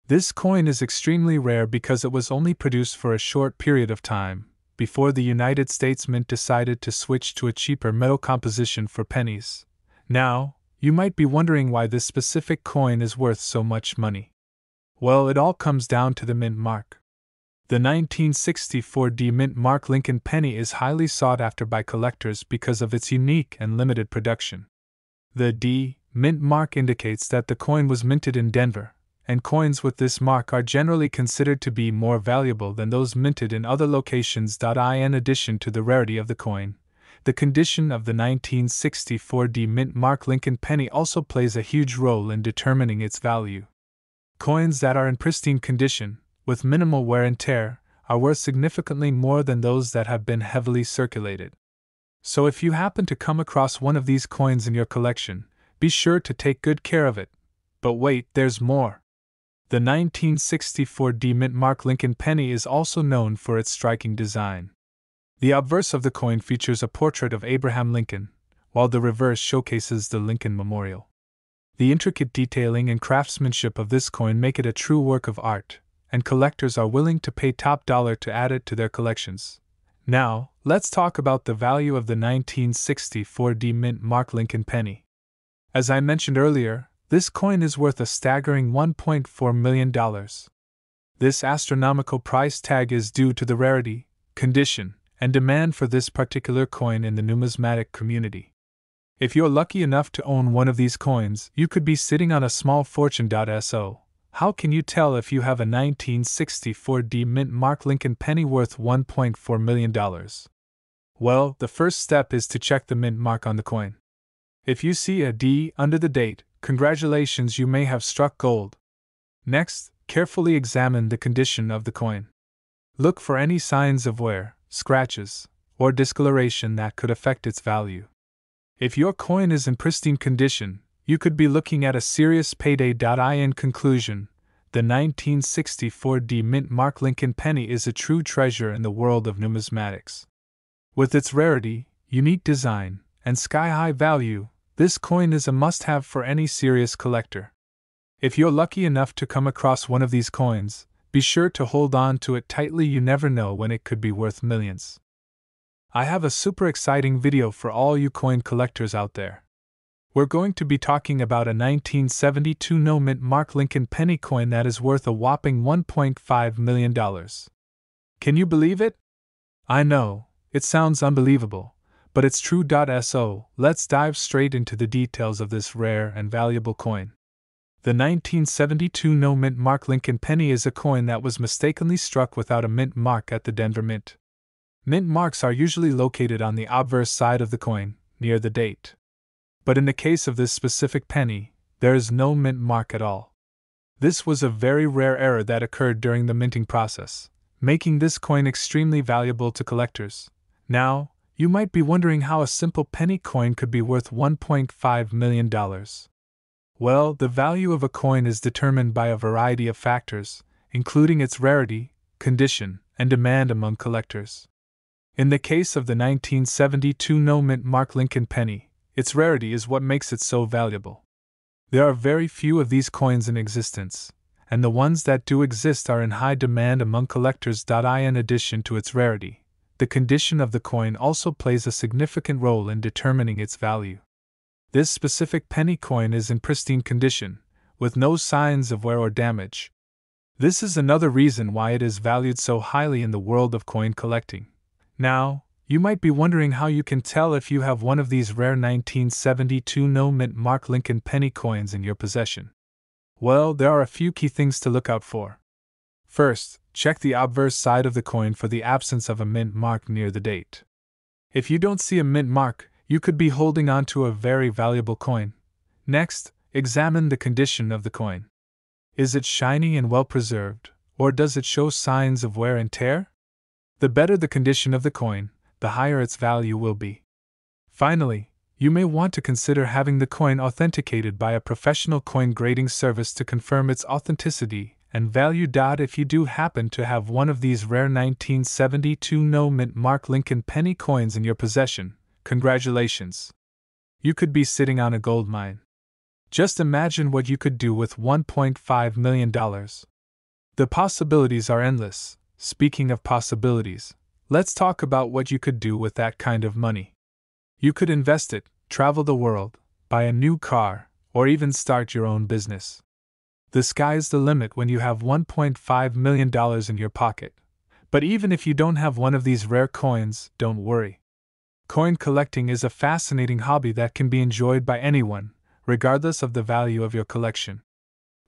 This coin is extremely rare because it was only produced for a short period of time, before the United States Mint decided to switch to a cheaper metal composition for pennies. Now, You might be wondering why this specific coin is worth so much money. Well, it all comes down to the mint mark. The 1964 mint mark Lincoln penny is highly sought after by collectors because of its unique and limited production. The mint mark indicates that the coin was minted in Denver, and coins with this mark are generally considered to be more valuable than those minted in other locations. In addition to the rarity of the coin, the condition of the 1964 mint mark Lincoln penny also plays a huge role in determining its value. Coins that are in pristine condition, with minimal wear and tear, are worth significantly more than those that have been heavily circulated. So if you happen to come across one of these coins in your collection, be sure to take good care of it. But wait, there's more. The 1964 mint mark Lincoln penny is also known for its striking design. The obverse of the coin features a portrait of Abraham Lincoln, while the reverse showcases the Lincoln Memorial. The intricate detailing and craftsmanship of this coin make it a true work of art, and collectors are willing to pay top dollar to add it to their collections. Now, let's talk about the value of the 1964 mint mark Lincoln penny. As I mentioned earlier, this coin is worth a staggering $1.4 million. This astronomical price tag is due to the rarity, condition, and demand for this particular coin in the numismatic community. If you're lucky enough to own one of these coins, you could be sitting on a small fortune. So, how can you tell if you have a 1964 mint mark Lincoln penny worth $1.4 million? Well, the first step is to check the mint mark on the coin. If you see a D under the date, congratulations, you may have struck gold. Next, carefully examine the condition of the coin. Look for any signs of wear, scratches, or discoloration that could affect its value. If your coin is in pristine condition, you could be looking at a serious payday. In conclusion, the 1964 mint mark Lincoln penny is a true treasure in the world of numismatics. With its rarity, unique design, and sky-high value, this coin is a must-have for any serious collector. If you're lucky enough to come across one of these coins, be sure to hold on to it tightly. You never know when it could be worth millions. I have a super exciting video for all you coin collectors out there. We're going to be talking about a 1972 mint mark Lincoln penny coin that is worth a whopping $1.5 million. Can you believe it? I know, it sounds unbelievable, but it's true. So, let's dive straight into the details of this rare and valuable coin. The 1972 mint mark Lincoln penny is a coin that was mistakenly struck without a mint mark at the Denver Mint. Mint marks are usually located on the obverse side of the coin, near the date. But in the case of this specific penny, there is no mint mark at all. This was a very rare error that occurred during the minting process, making this coin extremely valuable to collectors. Now, you might be wondering how a simple penny coin could be worth $1.5 million. Well, the value of a coin is determined by a variety of factors, including its rarity, condition, and demand among collectors. In the case of the 1972 mint mark Lincoln penny, its rarity is what makes it so valuable. There are very few of these coins in existence, and the ones that do exist are in high demand among collectors. In addition to its rarity, the condition of the coin also plays a significant role in determining its value. This specific penny coin is in pristine condition, with no signs of wear or damage. This is another reason why it is valued so highly in the world of coin collecting. Now, you might be wondering how you can tell if you have one of these rare 1972 mint mark Lincoln penny coins in your possession. Well, there are a few key things to look out for. First, check the obverse side of the coin for the absence of a mint mark near the date. If you don't see a mint mark, you could be holding on to a very valuable coin. Next, examine the condition of the coin. Is it shiny and well preserved, or does it show signs of wear and tear? The better the condition of the coin, the higher its value will be. Finally, you may want to consider having the coin authenticated by a professional coin grading service to confirm its authenticity and value. If you do happen to have one of these rare 1972 mint mark Lincoln penny coins in your possession, congratulations! You could be sitting on a gold mine. Just imagine what you could do with $1.5 million. The possibilities are endless. Speaking of possibilities, let's talk about what you could do with that kind of money. You could invest it, travel the world, buy a new car, or even start your own business. The sky is the limit when you have $1.5 million in your pocket. But even if you don't have one of these rare coins, don't worry. Coin collecting is a fascinating hobby that can be enjoyed by anyone, regardless of the value of your collection.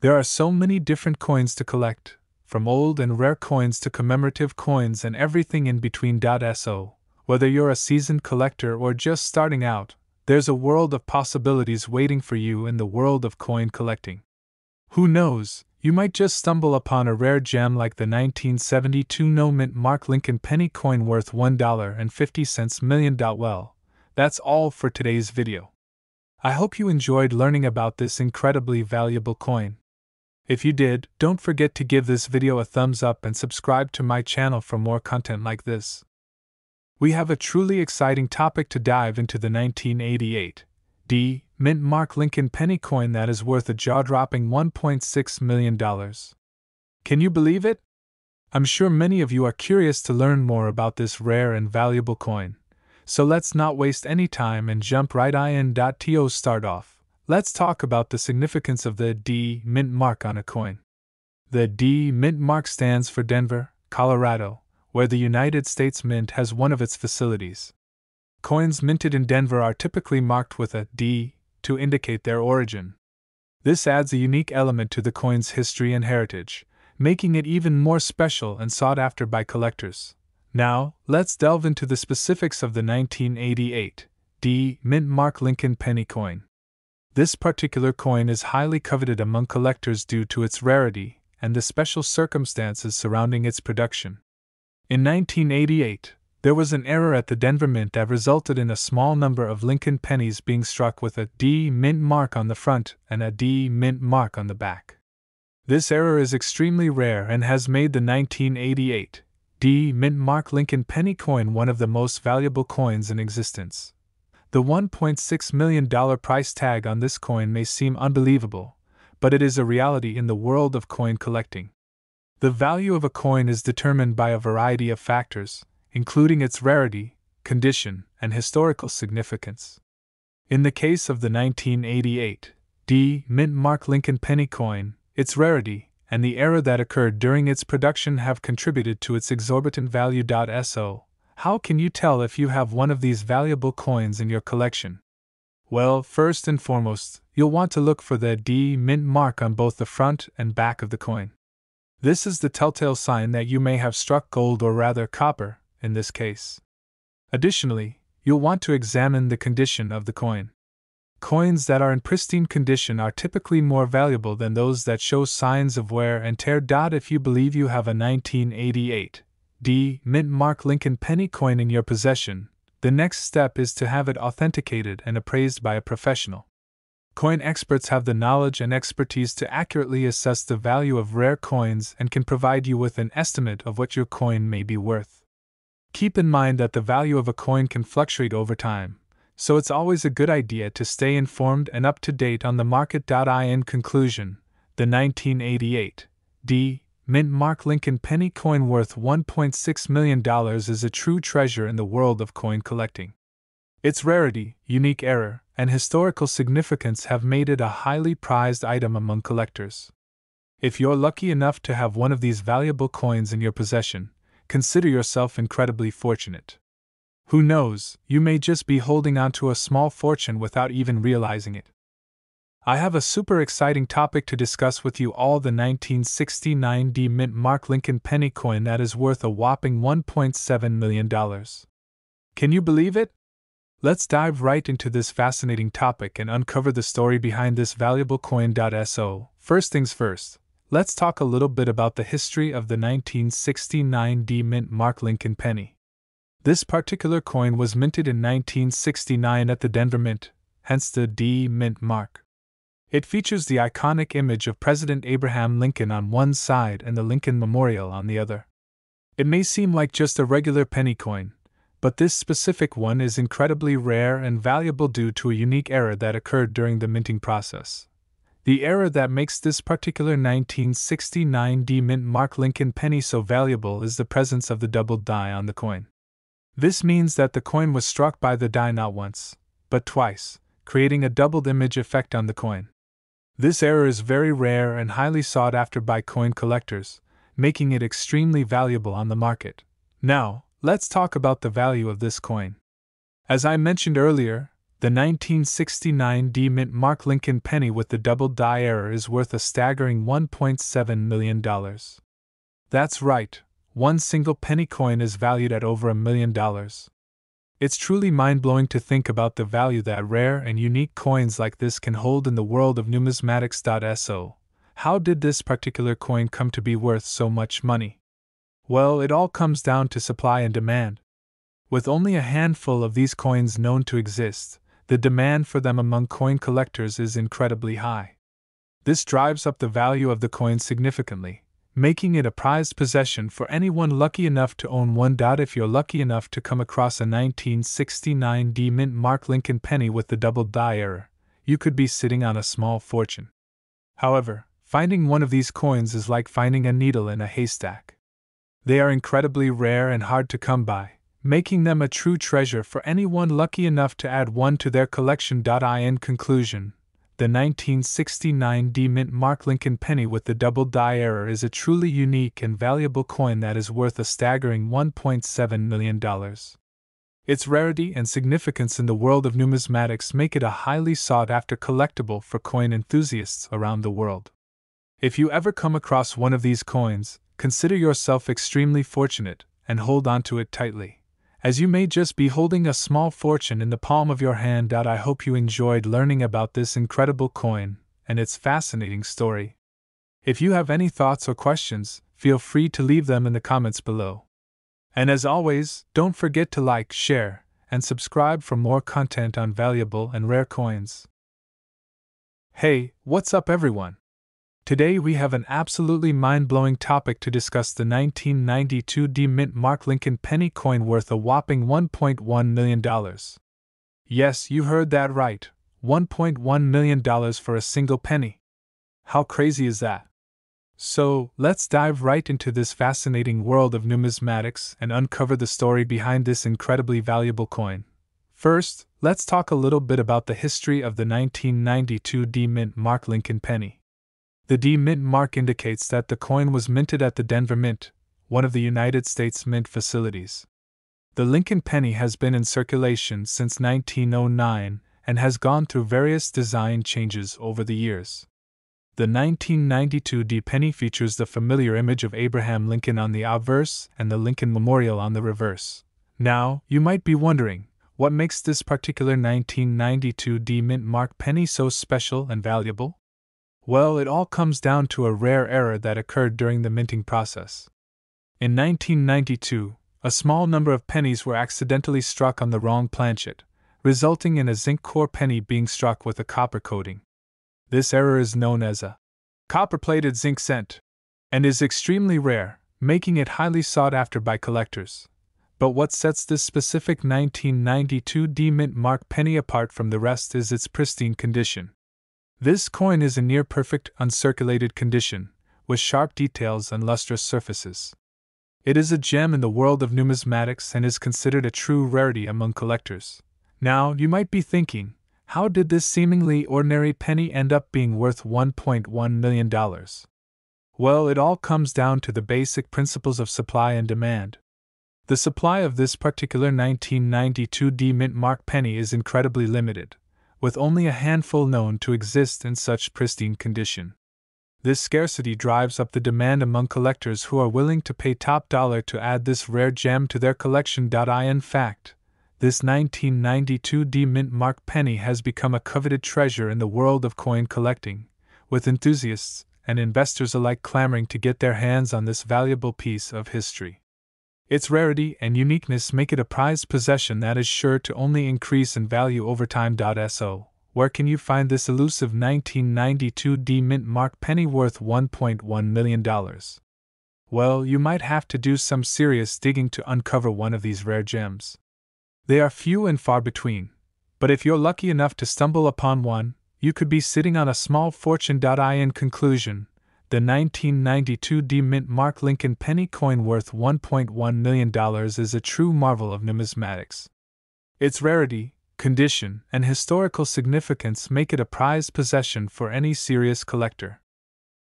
There are so many different coins to collect, from old and rare coins to commemorative coins and everything in between. So, whether you're a seasoned collector or just starting out, there's a world of possibilities waiting for you in the world of coin collecting. Who knows, you might just stumble upon a rare gem like the 1972 No Mint Mark Lincoln penny coin worth $1.50 million. Well, that's all for today's video. I hope you enjoyed learning about this incredibly valuable coin. If you did, don't forget to give this video a thumbs up and subscribe to my channel for more content like this. We have a truly exciting topic to dive into: the 1988 D. Mint Mark Lincoln penny coin that is worth a jaw-dropping $1.6 million. Can you believe it? I'm sure many of you are curious to learn more about this rare and valuable coin. So let's not waste any time and jump right in. To start off, let's talk about the significance of the D mint mark on a coin. The D mint mark stands for Denver, Colorado, where the United States Mint has one of its facilities. Coins minted in Denver are typically marked with a D to indicate their origin. This adds a unique element to the coin's history and heritage, making it even more special and sought after by collectors. Now, let's delve into the specifics of the 1988 D. Mint Mark Lincoln penny coin. This particular coin is highly coveted among collectors due to its rarity and the special circumstances surrounding its production. In 1988, there was an error at the Denver Mint that resulted in a small number of Lincoln pennies being struck with a D. Mint mark on the front and a D. Mint mark on the back. This error is extremely rare and has made the 1988 D. Mint Mark Lincoln penny coin one of the most valuable coins in existence. The $1.6 million price tag on this coin may seem unbelievable, but it is a reality in the world of coin collecting. The value of a coin is determined by a variety of factors, including its rarity, condition, and historical significance. In the case of the 1988 D. Mint Mark Lincoln penny coin, its rarity and the error that occurred during its production have contributed to its exorbitant value. So, how can you tell if you have one of these valuable coins in your collection? Well, first and foremost, you'll want to look for the D. Mint mark on both the front and back of the coin. This is the telltale sign that you may have struck gold, or rather copper, in this case. Additionally, you'll want to examine the condition of the coin. Coins that are in pristine condition are typically more valuable than those that show signs of wear and tear. If you believe you have a 1988 D. Mint Mark Lincoln penny coin in your possession, the next step is to have it authenticated and appraised by a professional. Coin experts have the knowledge and expertise to accurately assess the value of rare coins and can provide you with an estimate of what your coin may be worth. Keep in mind that the value of a coin can fluctuate over time, so it's always a good idea to stay informed and up to date on the market. In conclusion, the 1988 D. Mint Mark Lincoln penny coin worth $1.6 million is a true treasure in the world of coin collecting. Its rarity, unique error, and historical significance have made it a highly prized item among collectors. If you're lucky enough to have one of these valuable coins in your possession, consider yourself incredibly fortunate. Who knows, you may just be holding onto a small fortune without even realizing it. I have a super exciting topic to discuss with you all: the 1969 D. Mint Mark Lincoln penny coin that is worth a whopping $1.7 million. Can you believe it? Let's dive right into this fascinating topic and uncover the story behind this valuable coin. So, first things first, let's talk a little bit about the history of the 1969 D. Mint Mark Lincoln penny. This particular coin was minted in 1969 at the Denver Mint, hence the D. Mint mark. It features the iconic image of President Abraham Lincoln on one side and the Lincoln Memorial on the other. It may seem like just a regular penny coin, but this specific one is incredibly rare and valuable due to a unique error that occurred during the minting process. The error that makes this particular 1969 D. Mint Mark Lincoln penny so valuable is the presence of the double die on the coin. This means that the coin was struck by the die not once, but twice, creating a doubled image effect on the coin. This error is very rare and highly sought after by coin collectors, making it extremely valuable on the market. Now, let's talk about the value of this coin. As I mentioned earlier, the 1969 D-Mint Mark Lincoln penny with the doubled die error is worth a staggering $1.7 million. That's right, one single penny coin is valued at over $1 million. It's truly mind-blowing to think about the value that rare and unique coins like this can hold in the world of numismatics. So, how did this particular coin come to be worth so much money? Well, it all comes down to supply and demand. With only a handful of these coins known to exist, the demand for them among coin collectors is incredibly high. This drives up the value of the coin significantly, making it a prized possession for anyone lucky enough to own one. If you're lucky enough to come across a 1969 D-Mint Mark Lincoln penny with the doubled die error, you could be sitting on a small fortune. However, finding one of these coins is like finding a needle in a haystack. They are incredibly rare and hard to come by, making them a true treasure for anyone lucky enough to add one to their collection. In conclusion, the 1969 D-Mint Mark Lincoln penny with the doubled die error is a truly unique and valuable coin that is worth a staggering $1.7 million. Its rarity and significance in the world of numismatics make it a highly sought-after collectible for coin enthusiasts around the world. If you ever come across one of these coins, consider yourself extremely fortunate and hold on to it tightly, as you may just be holding a small fortune in the palm of your hand. I hope you enjoyed learning about this incredible coin and its fascinating story. If you have any thoughts or questions, feel free to leave them in the comments below. And as always, don't forget to like, share, and subscribe for more content on valuable and rare coins. Hey, what's up everyone? Today we have an absolutely mind-blowing topic to discuss: the 1992 D-Mint Mark Lincoln penny coin worth a whopping $1.1 million. Yes, you heard that right, $1.1 million for a single penny. How crazy is that? So, let's dive right into this fascinating world of numismatics and uncover the story behind this incredibly valuable coin. First, let's talk a little bit about the history of the 1992 D-Mint Mark Lincoln penny. The D-Mint mark indicates that the coin was minted at the Denver Mint, one of the United States Mint facilities. The Lincoln penny has been in circulation since 1909 and has gone through various design changes over the years. The 1992 D penny features the familiar image of Abraham Lincoln on the obverse and the Lincoln Memorial on the reverse. Now, you might be wondering, what makes this particular 1992 D-Mint mark penny so special and valuable? Well, it all comes down to a rare error that occurred during the minting process. In 1992, a small number of pennies were accidentally struck on the wrong planchet, resulting in a zinc core penny being struck with a copper coating. This error is known as a copper-plated zinc cent, and is extremely rare, making it highly sought after by collectors. But what sets this specific 1992 D-Mint Mark penny apart from the rest is its pristine condition. This coin is in near-perfect uncirculated condition, with sharp details and lustrous surfaces. It is a gem in the world of numismatics and is considered a true rarity among collectors. Now, you might be thinking, how did this seemingly ordinary penny end up being worth $1.1 million? Well, it all comes down to the basic principles of supply and demand. The supply of this particular 1992 D-Mint Mark penny is incredibly limited, with only a handful known to exist in such pristine condition. This scarcity drives up the demand among collectors who are willing to pay top dollar to add this rare gem to their collection. In fact, this 1992 D-Mint Mark penny has become a coveted treasure in the world of coin collecting, with enthusiasts and investors alike clamoring to get their hands on this valuable piece of history. Its rarity and uniqueness make it a prized possession that is sure to only increase in value over time. So, where can you find this elusive 1992 D-Mint Mark penny worth $1.1 million? Well, you might have to do some serious digging to uncover one of these rare gems. They are few and far between, but if you're lucky enough to stumble upon one, you could be sitting on a small fortune. In conclusion, the 1992 D-Mint Mark Lincoln penny coin worth $1.1 million is a true marvel of numismatics. Its rarity, condition, and historical significance make it a prized possession for any serious collector.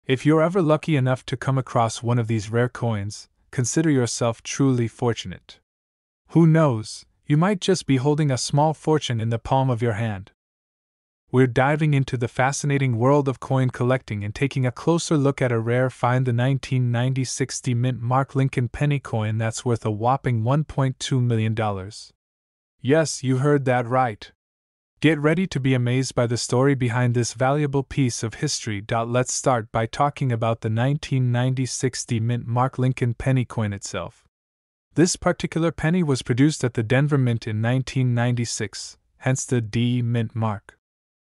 If you're ever lucky enough to come across one of these rare coins, consider yourself truly fortunate. Who knows, you might just be holding a small fortune in the palm of your hand. We're diving into the fascinating world of coin collecting and taking a closer look at a rare find, the 1996 mint Mark Lincoln penny coin that's worth a whopping $1.2 million. Yes, you heard that right. Get ready to be amazed by the story behind this valuable piece of history. Let's start by talking about the 1996 mint Mark Lincoln penny coin itself. This particular penny was produced at the Denver Mint in 1996, hence the D mint mark.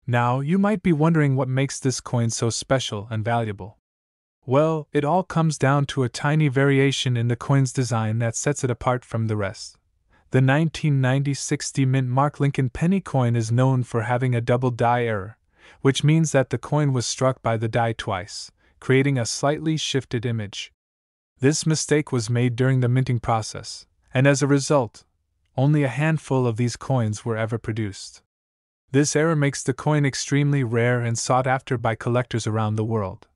Now, you might be wondering what makes this coin so special and valuable. Well, it all comes down to a tiny variation in the coin's design that sets it apart from the rest. The 1996 mint Mark Lincoln penny coin is known for having a double die error, which means that the coin was struck by the die twice, creating a slightly shifted image. This mistake was made during the minting process, and as a result, only a handful of these coins were ever produced. This error makes the coin extremely rare and sought after by collectors around the world.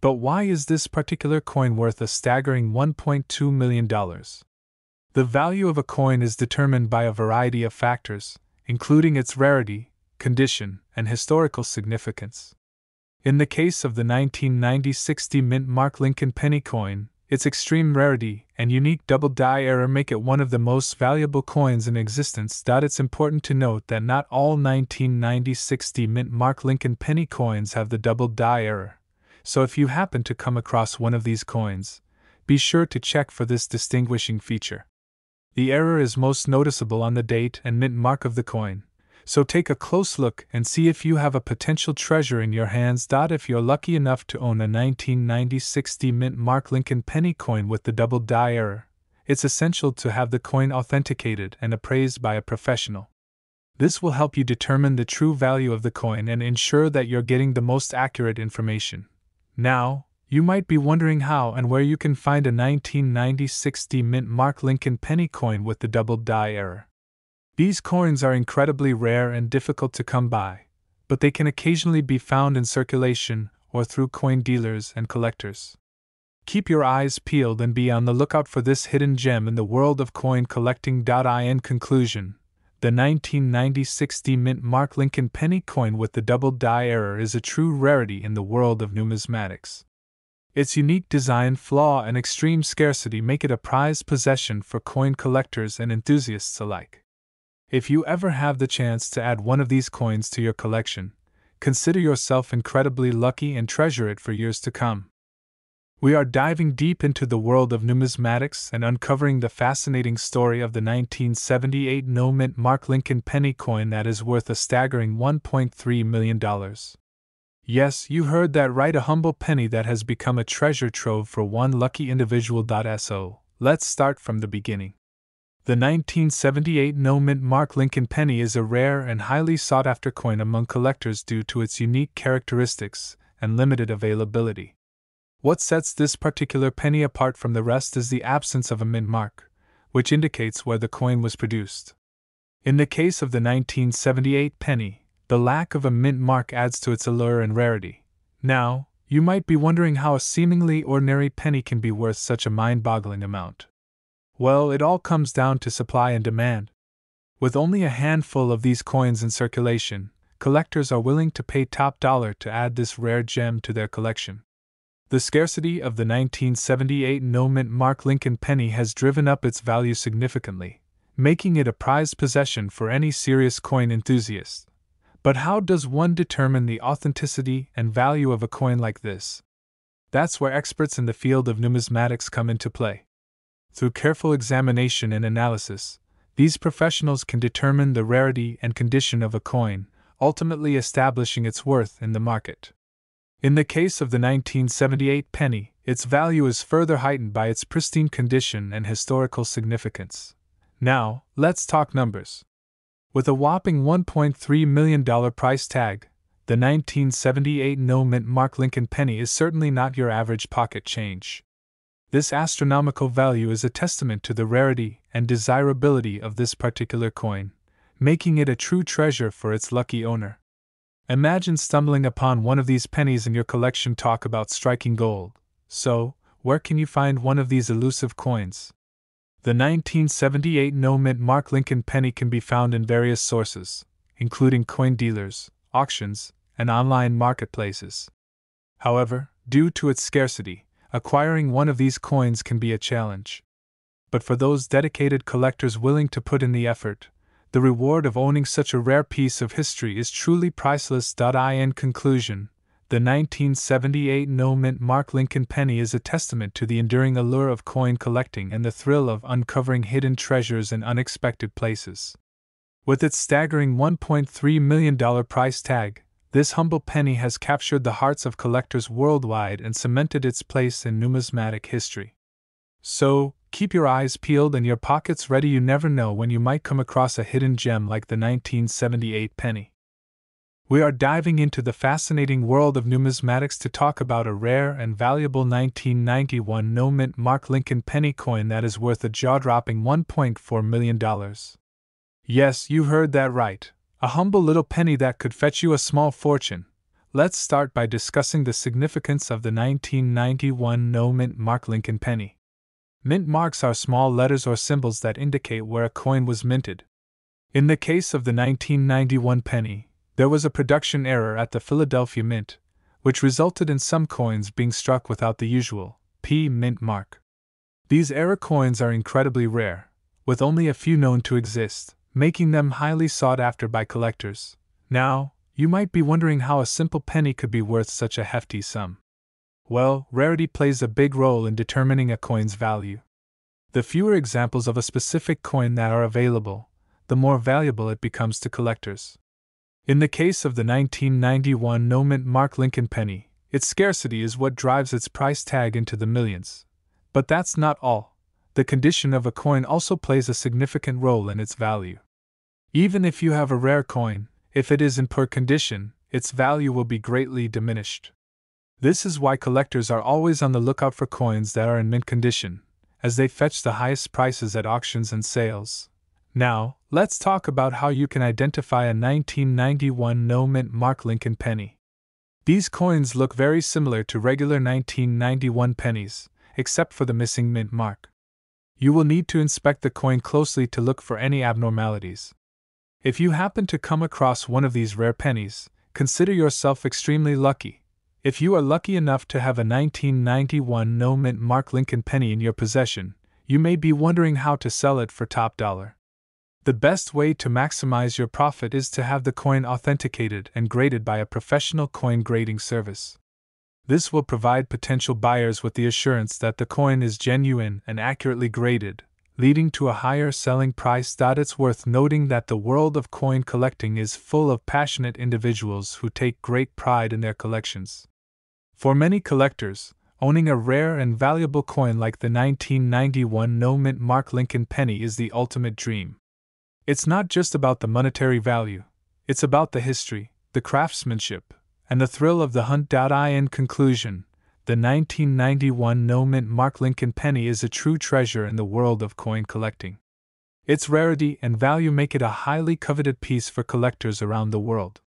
But why is this particular coin worth a staggering $1.2 million? The value of a coin is determined by a variety of factors, including its rarity, condition, and historical significance. In the case of the 1996 mint Mark Lincoln penny coin, its extreme rarity and unique double die error make it one of the most valuable coins in existence. It's important to note that not all 1996 mint Mark Lincoln penny coins have the double die error, so if you happen to come across one of these coins, be sure to check for this distinguishing feature. The error is most noticeable on the date and mint mark of the coin, so take a close look and see if you have a potential treasure in your hands. If you're lucky enough to own a 1996 mint Mark Lincoln penny coin with the double die error, it's essential to have the coin authenticated and appraised by a professional. This will help you determine the true value of the coin and ensure that you're getting the most accurate information. Now, you might be wondering how and where you can find a 1996 mint Mark Lincoln penny coin with the double die error. These coins are incredibly rare and difficult to come by, but they can occasionally be found in circulation or through coin dealers and collectors. Keep your eyes peeled and be on the lookout for this hidden gem in the world of coin collecting. In conclusion, the 1996 mint Mark Lincoln penny coin with the double die error is a true rarity in the world of numismatics. Its unique design flaw and extreme scarcity make it a prized possession for coin collectors and enthusiasts alike. If you ever have the chance to add one of these coins to your collection, consider yourself incredibly lucky and treasure it for years to come. We are diving deep into the world of numismatics and uncovering the fascinating story of the 1978 mint Mark Lincoln penny coin that is worth a staggering $1.3 million. Yes, you heard that right, a humble penny that has become a treasure trove for one lucky individual. So, let's start from the beginning. The 1978 mint Mark Lincoln penny is a rare and highly sought-after coin among collectors due to its unique characteristics and limited availability. What sets this particular penny apart from the rest is the absence of a mint mark, which indicates where the coin was produced. In the case of the 1978 penny, the lack of a mint mark adds to its allure and rarity. Now, you might be wondering how a seemingly ordinary penny can be worth such a mind-boggling amount. Well, it all comes down to supply and demand. With only a handful of these coins in circulation, collectors are willing to pay top dollar to add this rare gem to their collection. The scarcity of the 1978 mint Mark Lincoln penny has driven up its value significantly, making it a prized possession for any serious coin enthusiast. But how does one determine the authenticity and value of a coin like this? That's where experts in the field of numismatics come into play. Through careful examination and analysis, these professionals can determine the rarity and condition of a coin, ultimately establishing its worth in the market. In the case of the 1978 penny, its value is further heightened by its pristine condition and historical significance. Now, let's talk numbers. With a whopping $1.3 million price tag, the 1978 mint Mark Lincoln penny is certainly not your average pocket change. This astronomical value is a testament to the rarity and desirability of this particular coin, making it a true treasure for its lucky owner. Imagine stumbling upon one of these pennies in your collection. Talk about striking gold. So, where can you find one of these elusive coins? The 1978 no-mint Mark Lincoln penny can be found in various sources, including coin dealers, auctions, and online marketplaces. However, due to its scarcity, acquiring one of these coins can be a challenge. But for those dedicated collectors willing to put in the effort, the reward of owning such a rare piece of history is truly priceless. In conclusion, the 1978 no-mint Mark Lincoln penny is a testament to the enduring allure of coin collecting and the thrill of uncovering hidden treasures in unexpected places. With its staggering $1.3 million price tag, this humble penny has captured the hearts of collectors worldwide and cemented its place in numismatic history. So, keep your eyes peeled and your pockets ready. You never know when you might come across a hidden gem like the 1978 penny. We are diving into the fascinating world of numismatics to talk about a rare and valuable 1991 no-mint Mark Lincoln penny coin that is worth a jaw-dropping $1.4 million. Yes, you heard that right. A humble little penny that could fetch you a small fortune. Let's start by discussing the significance of the 1991 no-mint Mark Lincoln penny. Mint marks are small letters or symbols that indicate where a coin was minted. In the case of the 1991 penny, there was a production error at the Philadelphia Mint, which resulted in some coins being struck without the usual P-mint mark. These error coins are incredibly rare, with only a few known to exist, making them highly sought after by collectors. Now, you might be wondering how a simple penny could be worth such a hefty sum. Well, rarity plays a big role in determining a coin's value. The fewer examples of a specific coin that are available, the more valuable it becomes to collectors. In the case of the 1991 no-mint Mark Lincoln penny, its scarcity is what drives its price tag into the millions. But that's not all. The condition of a coin also plays a significant role in its value. Even if you have a rare coin, if it is in poor condition, its value will be greatly diminished. This is why collectors are always on the lookout for coins that are in mint condition, as they fetch the highest prices at auctions and sales. Now, let's talk about how you can identify a 1991 no-mint Mark Lincoln penny. These coins look very similar to regular 1991 pennies, except for the missing mint mark. You will need to inspect the coin closely to look for any abnormalities. If you happen to come across one of these rare pennies, consider yourself extremely lucky. If you are lucky enough to have a 1991 no-mint Mark Lincoln penny in your possession, you may be wondering how to sell it for top dollar. The best way to maximize your profit is to have the coin authenticated and graded by a professional coin grading service. This will provide potential buyers with the assurance that the coin is genuine and accurately graded, leading to a higher selling price. It's worth noting that the world of coin collecting is full of passionate individuals who take great pride in their collections. For many collectors, owning a rare and valuable coin like the 1991 no-mint Mark Lincoln penny is the ultimate dream. It's not just about the monetary value, it's about the history, the craftsmanship, and the thrill of the hunt. In conclusion, the 1991 no-mint Mark Lincoln penny is a true treasure in the world of coin collecting. Its rarity and value make it a highly coveted piece for collectors around the world.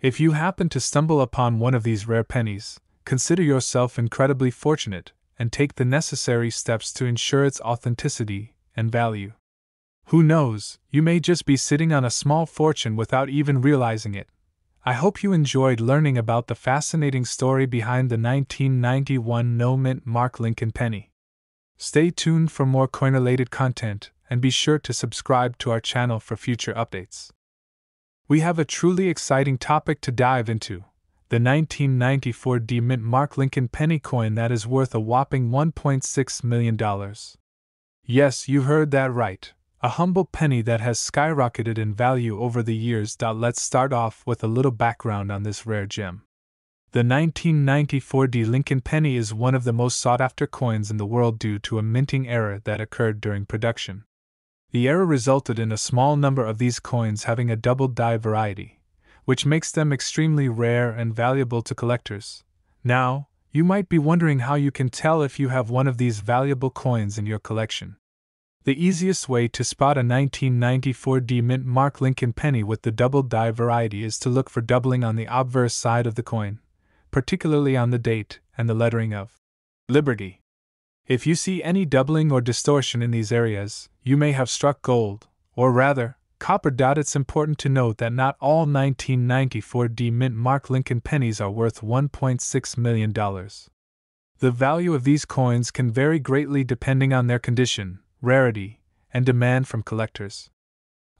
If you happen to stumble upon one of these rare pennies, consider yourself incredibly fortunate, and take the necessary steps to ensure its authenticity and value. Who knows, you may just be sitting on a small fortune without even realizing it. I hope you enjoyed learning about the fascinating story behind the 1991 no-mint Mark Lincoln penny. Stay tuned for more coin-related content, and be sure to subscribe to our channel for future updates. We have a truly exciting topic to dive into. The 1994 D-Mint Mark Lincoln penny coin that is worth a whopping $1.6 million. Yes, you heard that right. A humble penny that has skyrocketed in value over the years. Let's start off with a little background on this rare gem. The 1994 D Lincoln penny is one of the most sought-after coins in the world due to a minting error that occurred during production. The error resulted in a small number of these coins having a double-die variety, which makes them extremely rare and valuable to collectors. Now, you might be wondering how you can tell if you have one of these valuable coins in your collection. The easiest way to spot a 1994 D-Mint Mark Lincoln penny with the double die variety is to look for doubling on the obverse side of the coin, particularly on the date and the lettering of Liberty. If you see any doubling or distortion in these areas, you may have struck gold, or rather, copper. It's important to note that not all 1994 D-Mint Mark Lincoln pennies are worth $1.6 million. The value of these coins can vary greatly depending on their condition, rarity, and demand from collectors.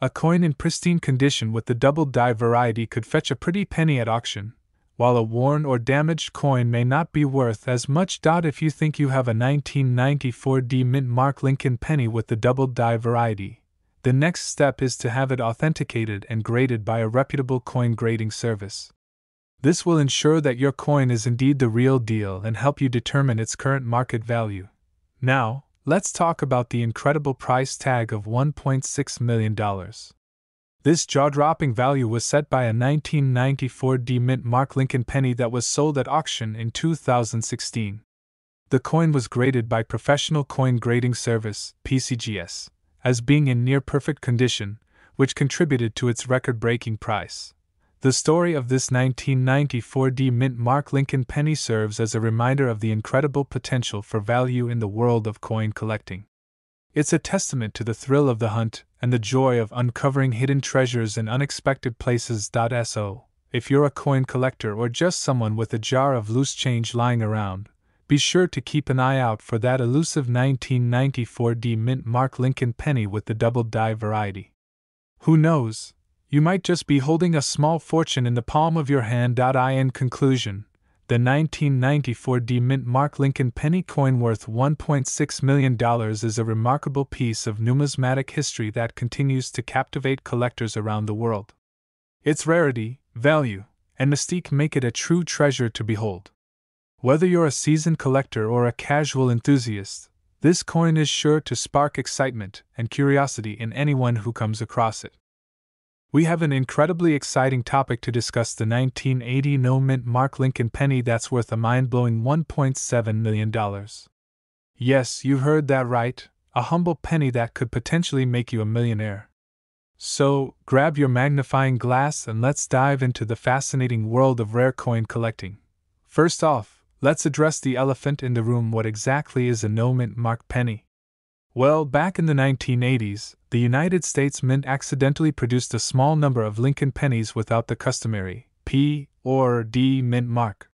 A coin in pristine condition with the double die variety could fetch a pretty penny at auction, while a worn or damaged coin may not be worth as much. If you think you have a 1994 D-Mint Mark Lincoln penny with the double die variety, the next step is to have it authenticated and graded by a reputable coin grading service. This will ensure that your coin is indeed the real deal and help you determine its current market value. Now, let's talk about the incredible price tag of $1.6 million. This jaw-dropping value was set by a 1994 D-Mint Mark Lincoln penny that was sold at auction in 2016. The coin was graded by Professional Coin Grading Service, PCGS, as being in near-perfect condition, which contributed to its record-breaking price. The story of this 1994 D-Mint Mark Lincoln penny serves as a reminder of the incredible potential for value in the world of coin collecting. It's a testament to the thrill of the hunt and the joy of uncovering hidden treasures in unexpected places. So, if you're a coin collector or just someone with a jar of loose change lying around, be sure to keep an eye out for that elusive 1994 D-Mint Mark Lincoln penny with the double die variety. Who knows? You might just be holding a small fortune in the palm of your hand. In conclusion, the 1994 D-Mint Mark Lincoln penny coin worth $1.6 million is a remarkable piece of numismatic history that continues to captivate collectors around the world. Its rarity, value, and mystique make it a true treasure to behold. Whether you're a seasoned collector or a casual enthusiast, this coin is sure to spark excitement and curiosity in anyone who comes across it. We have an incredibly exciting topic to discuss: the 1980 no-mint Mark Lincoln penny that's worth a mind-blowing $1.7 million. Yes, you heard that right, a humble penny that could potentially make you a millionaire. So, grab your magnifying glass and let's dive into the fascinating world of rare coin collecting. First off, let's address the elephant in the room: what exactly is a no-mint Mark penny? Well, back in the 1980s, the United States Mint accidentally produced a small number of Lincoln pennies without the customary P or D mint mark.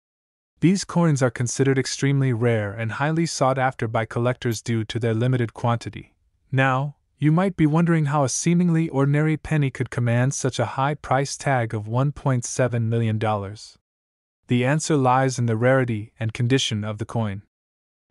These coins are considered extremely rare and highly sought after by collectors due to their limited quantity. Now, you might be wondering how a seemingly ordinary penny could command such a high price tag of $1.7 million. The answer lies in the rarity and condition of the coin.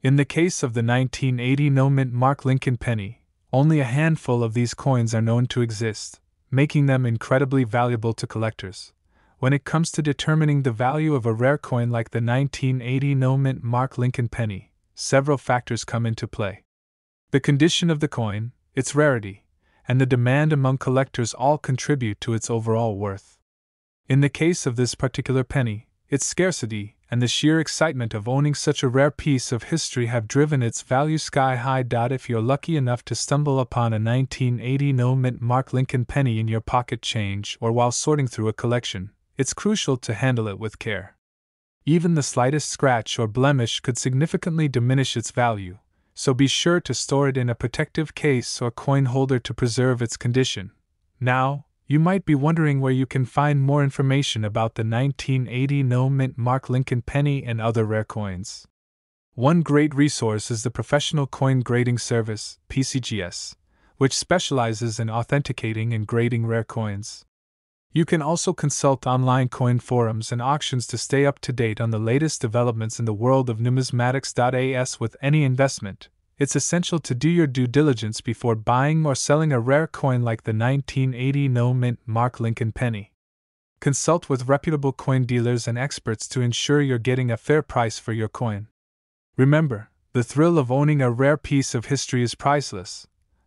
In the case of the 1980 no-mint Mark Lincoln penny, only a handful of these coins are known to exist, making them incredibly valuable to collectors. When it comes to determining the value of a rare coin like the 1980 no-mint Mark Lincoln penny, several factors come into play. The condition of the coin, its rarity, and the demand among collectors all contribute to its overall worth. In the case of this particular penny, its scarcity and the sheer excitement of owning such a rare piece of history have driven its value sky high. If you're lucky enough to stumble upon a 1980 no-mint Mark Lincoln penny in your pocket change or while sorting through a collection, it's crucial to handle it with care. Even the slightest scratch or blemish could significantly diminish its value, so be sure to store it in a protective case or coin holder to preserve its condition. Now, you might be wondering where you can find more information about the 1980 no-mint Mark Lincoln penny and other rare coins. One great resource is the Professional Coin Grading Service, PCGS, which specializes in authenticating and grading rare coins. You can also consult online coin forums and auctions to stay up to date on the latest developments in the world of numismatics. As with any investment, it's essential to do your due diligence before buying or selling a rare coin like the 1980 no-mint Mark Lincoln penny. Consult with reputable coin dealers and experts to ensure you're getting a fair price for your coin. Remember, the thrill of owning a rare piece of history is priceless,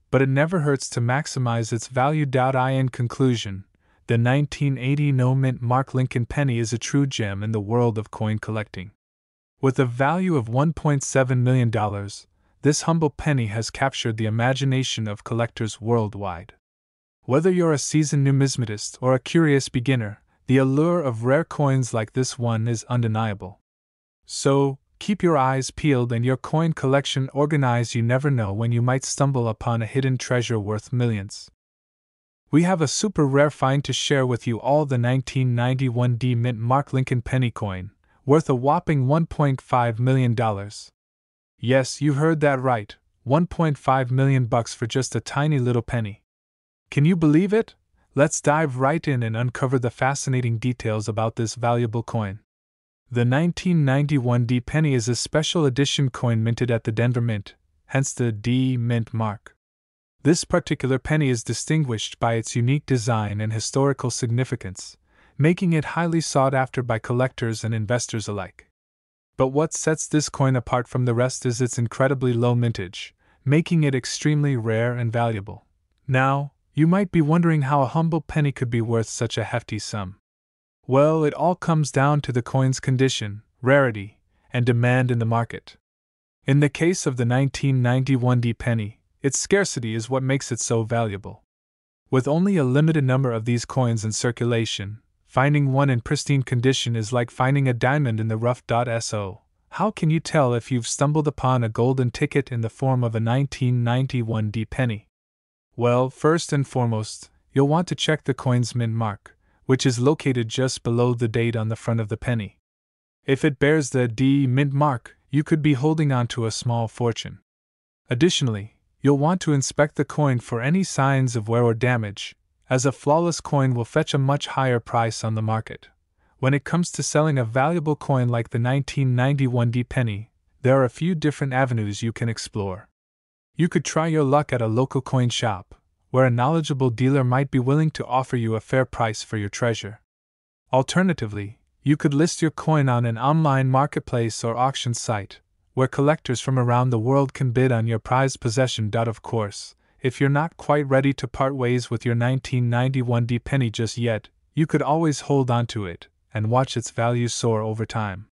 but it never hurts to maximize its value. In conclusion, the 1980 no-mint Mark Lincoln penny is a true gem in the world of coin collecting. With a value of $1.7 million, This humble penny has captured the imagination of collectors worldwide. Whether you're a seasoned numismatist or a curious beginner, the allure of rare coins like this one is undeniable. So, keep your eyes peeled and your coin collection organized. You never know when you might stumble upon a hidden treasure worth millions. We have a super rare find to share with you all: the 1991 D Mint Mark Lincoln penny coin, worth a whopping $1.5 million. Yes, you heard that right, $1.5 million for just a tiny little penny. Can you believe it? Let's dive right in and uncover the fascinating details about this valuable coin. The 1991 D penny is a special edition coin minted at the Denver Mint, hence the D Mint mark. This particular penny is distinguished by its unique design and historical significance, making it highly sought after by collectors and investors alike. But what sets this coin apart from the rest is its incredibly low mintage, making it extremely rare and valuable. Now, you might be wondering how a humble penny could be worth such a hefty sum. Well, it all comes down to the coin's condition, rarity, and demand in the market. In the case of the 1991 D penny, its scarcity is what makes it so valuable. With only a limited number of these coins in circulation, finding one in pristine condition is like finding a diamond in the rough. So, how can you tell if you've stumbled upon a golden ticket in the form of a 1991 D penny? Well, first and foremost, you'll want to check the coin's mint mark, which is located just below the date on the front of the penny. If it bears the D mint mark, you could be holding on to a small fortune. Additionally, you'll want to inspect the coin for any signs of wear or damage, as a flawless coin will fetch a much higher price on the market. When it comes to selling a valuable coin like the 1991 D penny, there are a few different avenues you can explore. You could try your luck at a local coin shop, where a knowledgeable dealer might be willing to offer you a fair price for your treasure. Alternatively, you could list your coin on an online marketplace or auction site, where collectors from around the world can bid on your prized possession. Of course, if you're not quite ready to part ways with your 1991 D penny just yet, you could always hold onto it and watch its value soar over time.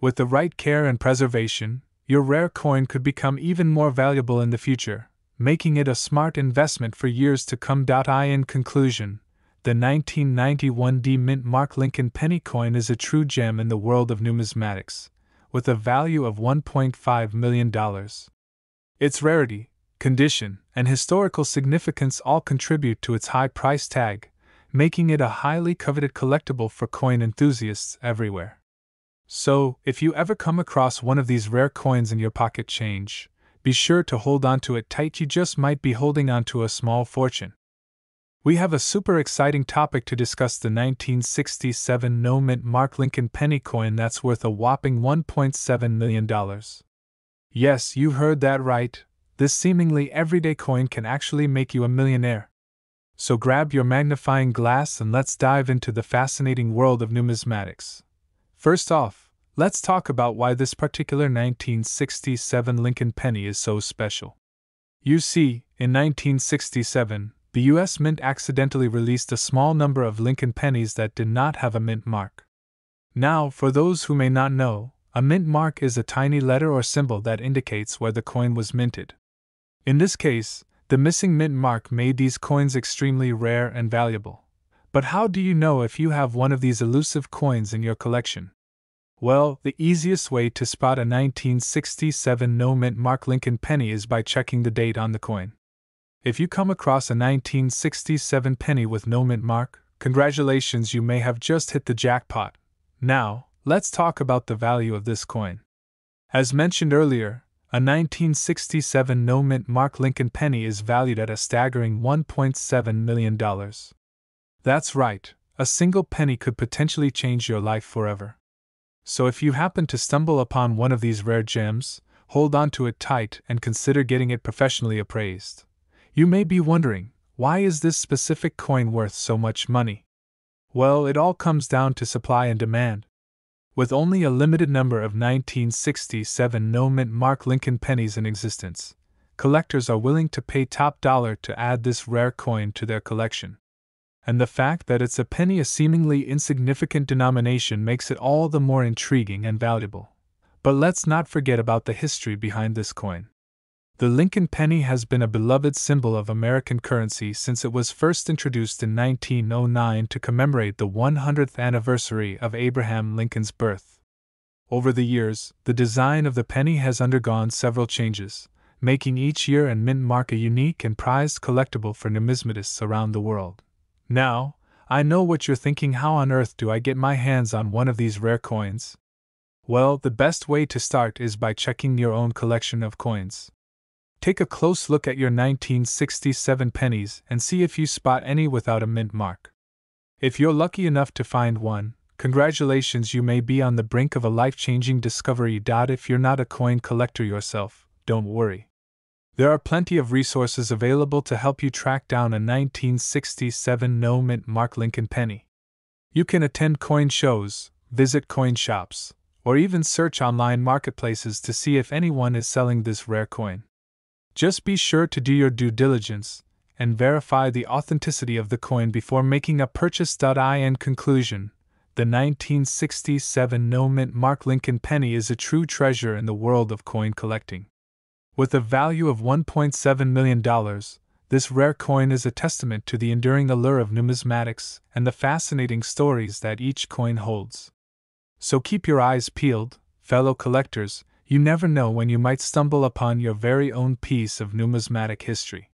With the right care and preservation, your rare coin could become even more valuable in the future, making it a smart investment for years to come. In conclusion, the 1991 D Mint Mark Lincoln penny coin is a true gem in the world of numismatics, with a value of $1.5 million. Its rarity, condition, and historical significance all contribute to its high price tag, making it a highly coveted collectible for coin enthusiasts everywhere. So, if you ever come across one of these rare coins in your pocket change, be sure to hold onto it tight. You just might be holding onto a small fortune. We have a super exciting topic to discuss: the 1967 No Mint Mark Lincoln penny coin that's worth a whopping $1.7 million. Yes, you heard that right. This seemingly everyday coin can actually make you a millionaire. So grab your magnifying glass and let's dive into the fascinating world of numismatics. First off, let's talk about why this particular 1967 Lincoln penny is so special. You see, in 1967, the U.S. Mint accidentally released a small number of Lincoln pennies that did not have a mint mark. Now, for those who may not know, a mint mark is a tiny letter or symbol that indicates where the coin was minted. In this case, the missing mint mark made these coins extremely rare and valuable. But how do you know if you have one of these elusive coins in your collection? Well, the easiest way to spot a 1967 No Mint Mark Lincoln penny is by checking the date on the coin. If you come across a 1967 penny with no mint mark, congratulations, you may have just hit the jackpot. Now, let's talk about the value of this coin. As mentioned earlier, a 1967 no mint mark Lincoln penny is valued at a staggering $1.7 million. That's right, a single penny could potentially change your life forever. So if you happen to stumble upon one of these rare gems, hold on to it tight and consider getting it professionally appraised. You may be wondering, why is this specific coin worth so much money? Well, it all comes down to supply and demand. With only a limited number of 1967 No Mint Mark Lincoln pennies in existence, collectors are willing to pay top dollar to add this rare coin to their collection. And the fact that it's a penny, a seemingly insignificant denomination, makes it all the more intriguing and valuable. But let's not forget about the history behind this coin. The Lincoln penny has been a beloved symbol of American currency since it was first introduced in 1909 to commemorate the 100th anniversary of Abraham Lincoln's birth. Over the years, the design of the penny has undergone several changes, making each year and mint mark a unique and prized collectible for numismatists around the world. Now, I know what you're thinking: how on earth do I get my hands on one of these rare coins? Well, the best way to start is by checking your own collection of coins. Take a close look at your 1967 pennies and see if you spot any without a mint mark. If you're lucky enough to find one, congratulations, you may be on the brink of a life-changing discovery. If you're not a coin collector yourself, don't worry. There are plenty of resources available to help you track down a 1967 no mint mark Lincoln penny. You can attend coin shows, visit coin shops, or even search online marketplaces to see if anyone is selling this rare coin. Just be sure to do your due diligence and verify the authenticity of the coin before making a purchase. In conclusion, the 1967 no mint mark Lincoln penny is a true treasure in the world of coin collecting. With a value of $1.7 million, this rare coin is a testament to the enduring allure of numismatics and the fascinating stories that each coin holds. So keep your eyes peeled, fellow collectors. You never know when you might stumble upon your very own piece of numismatic history.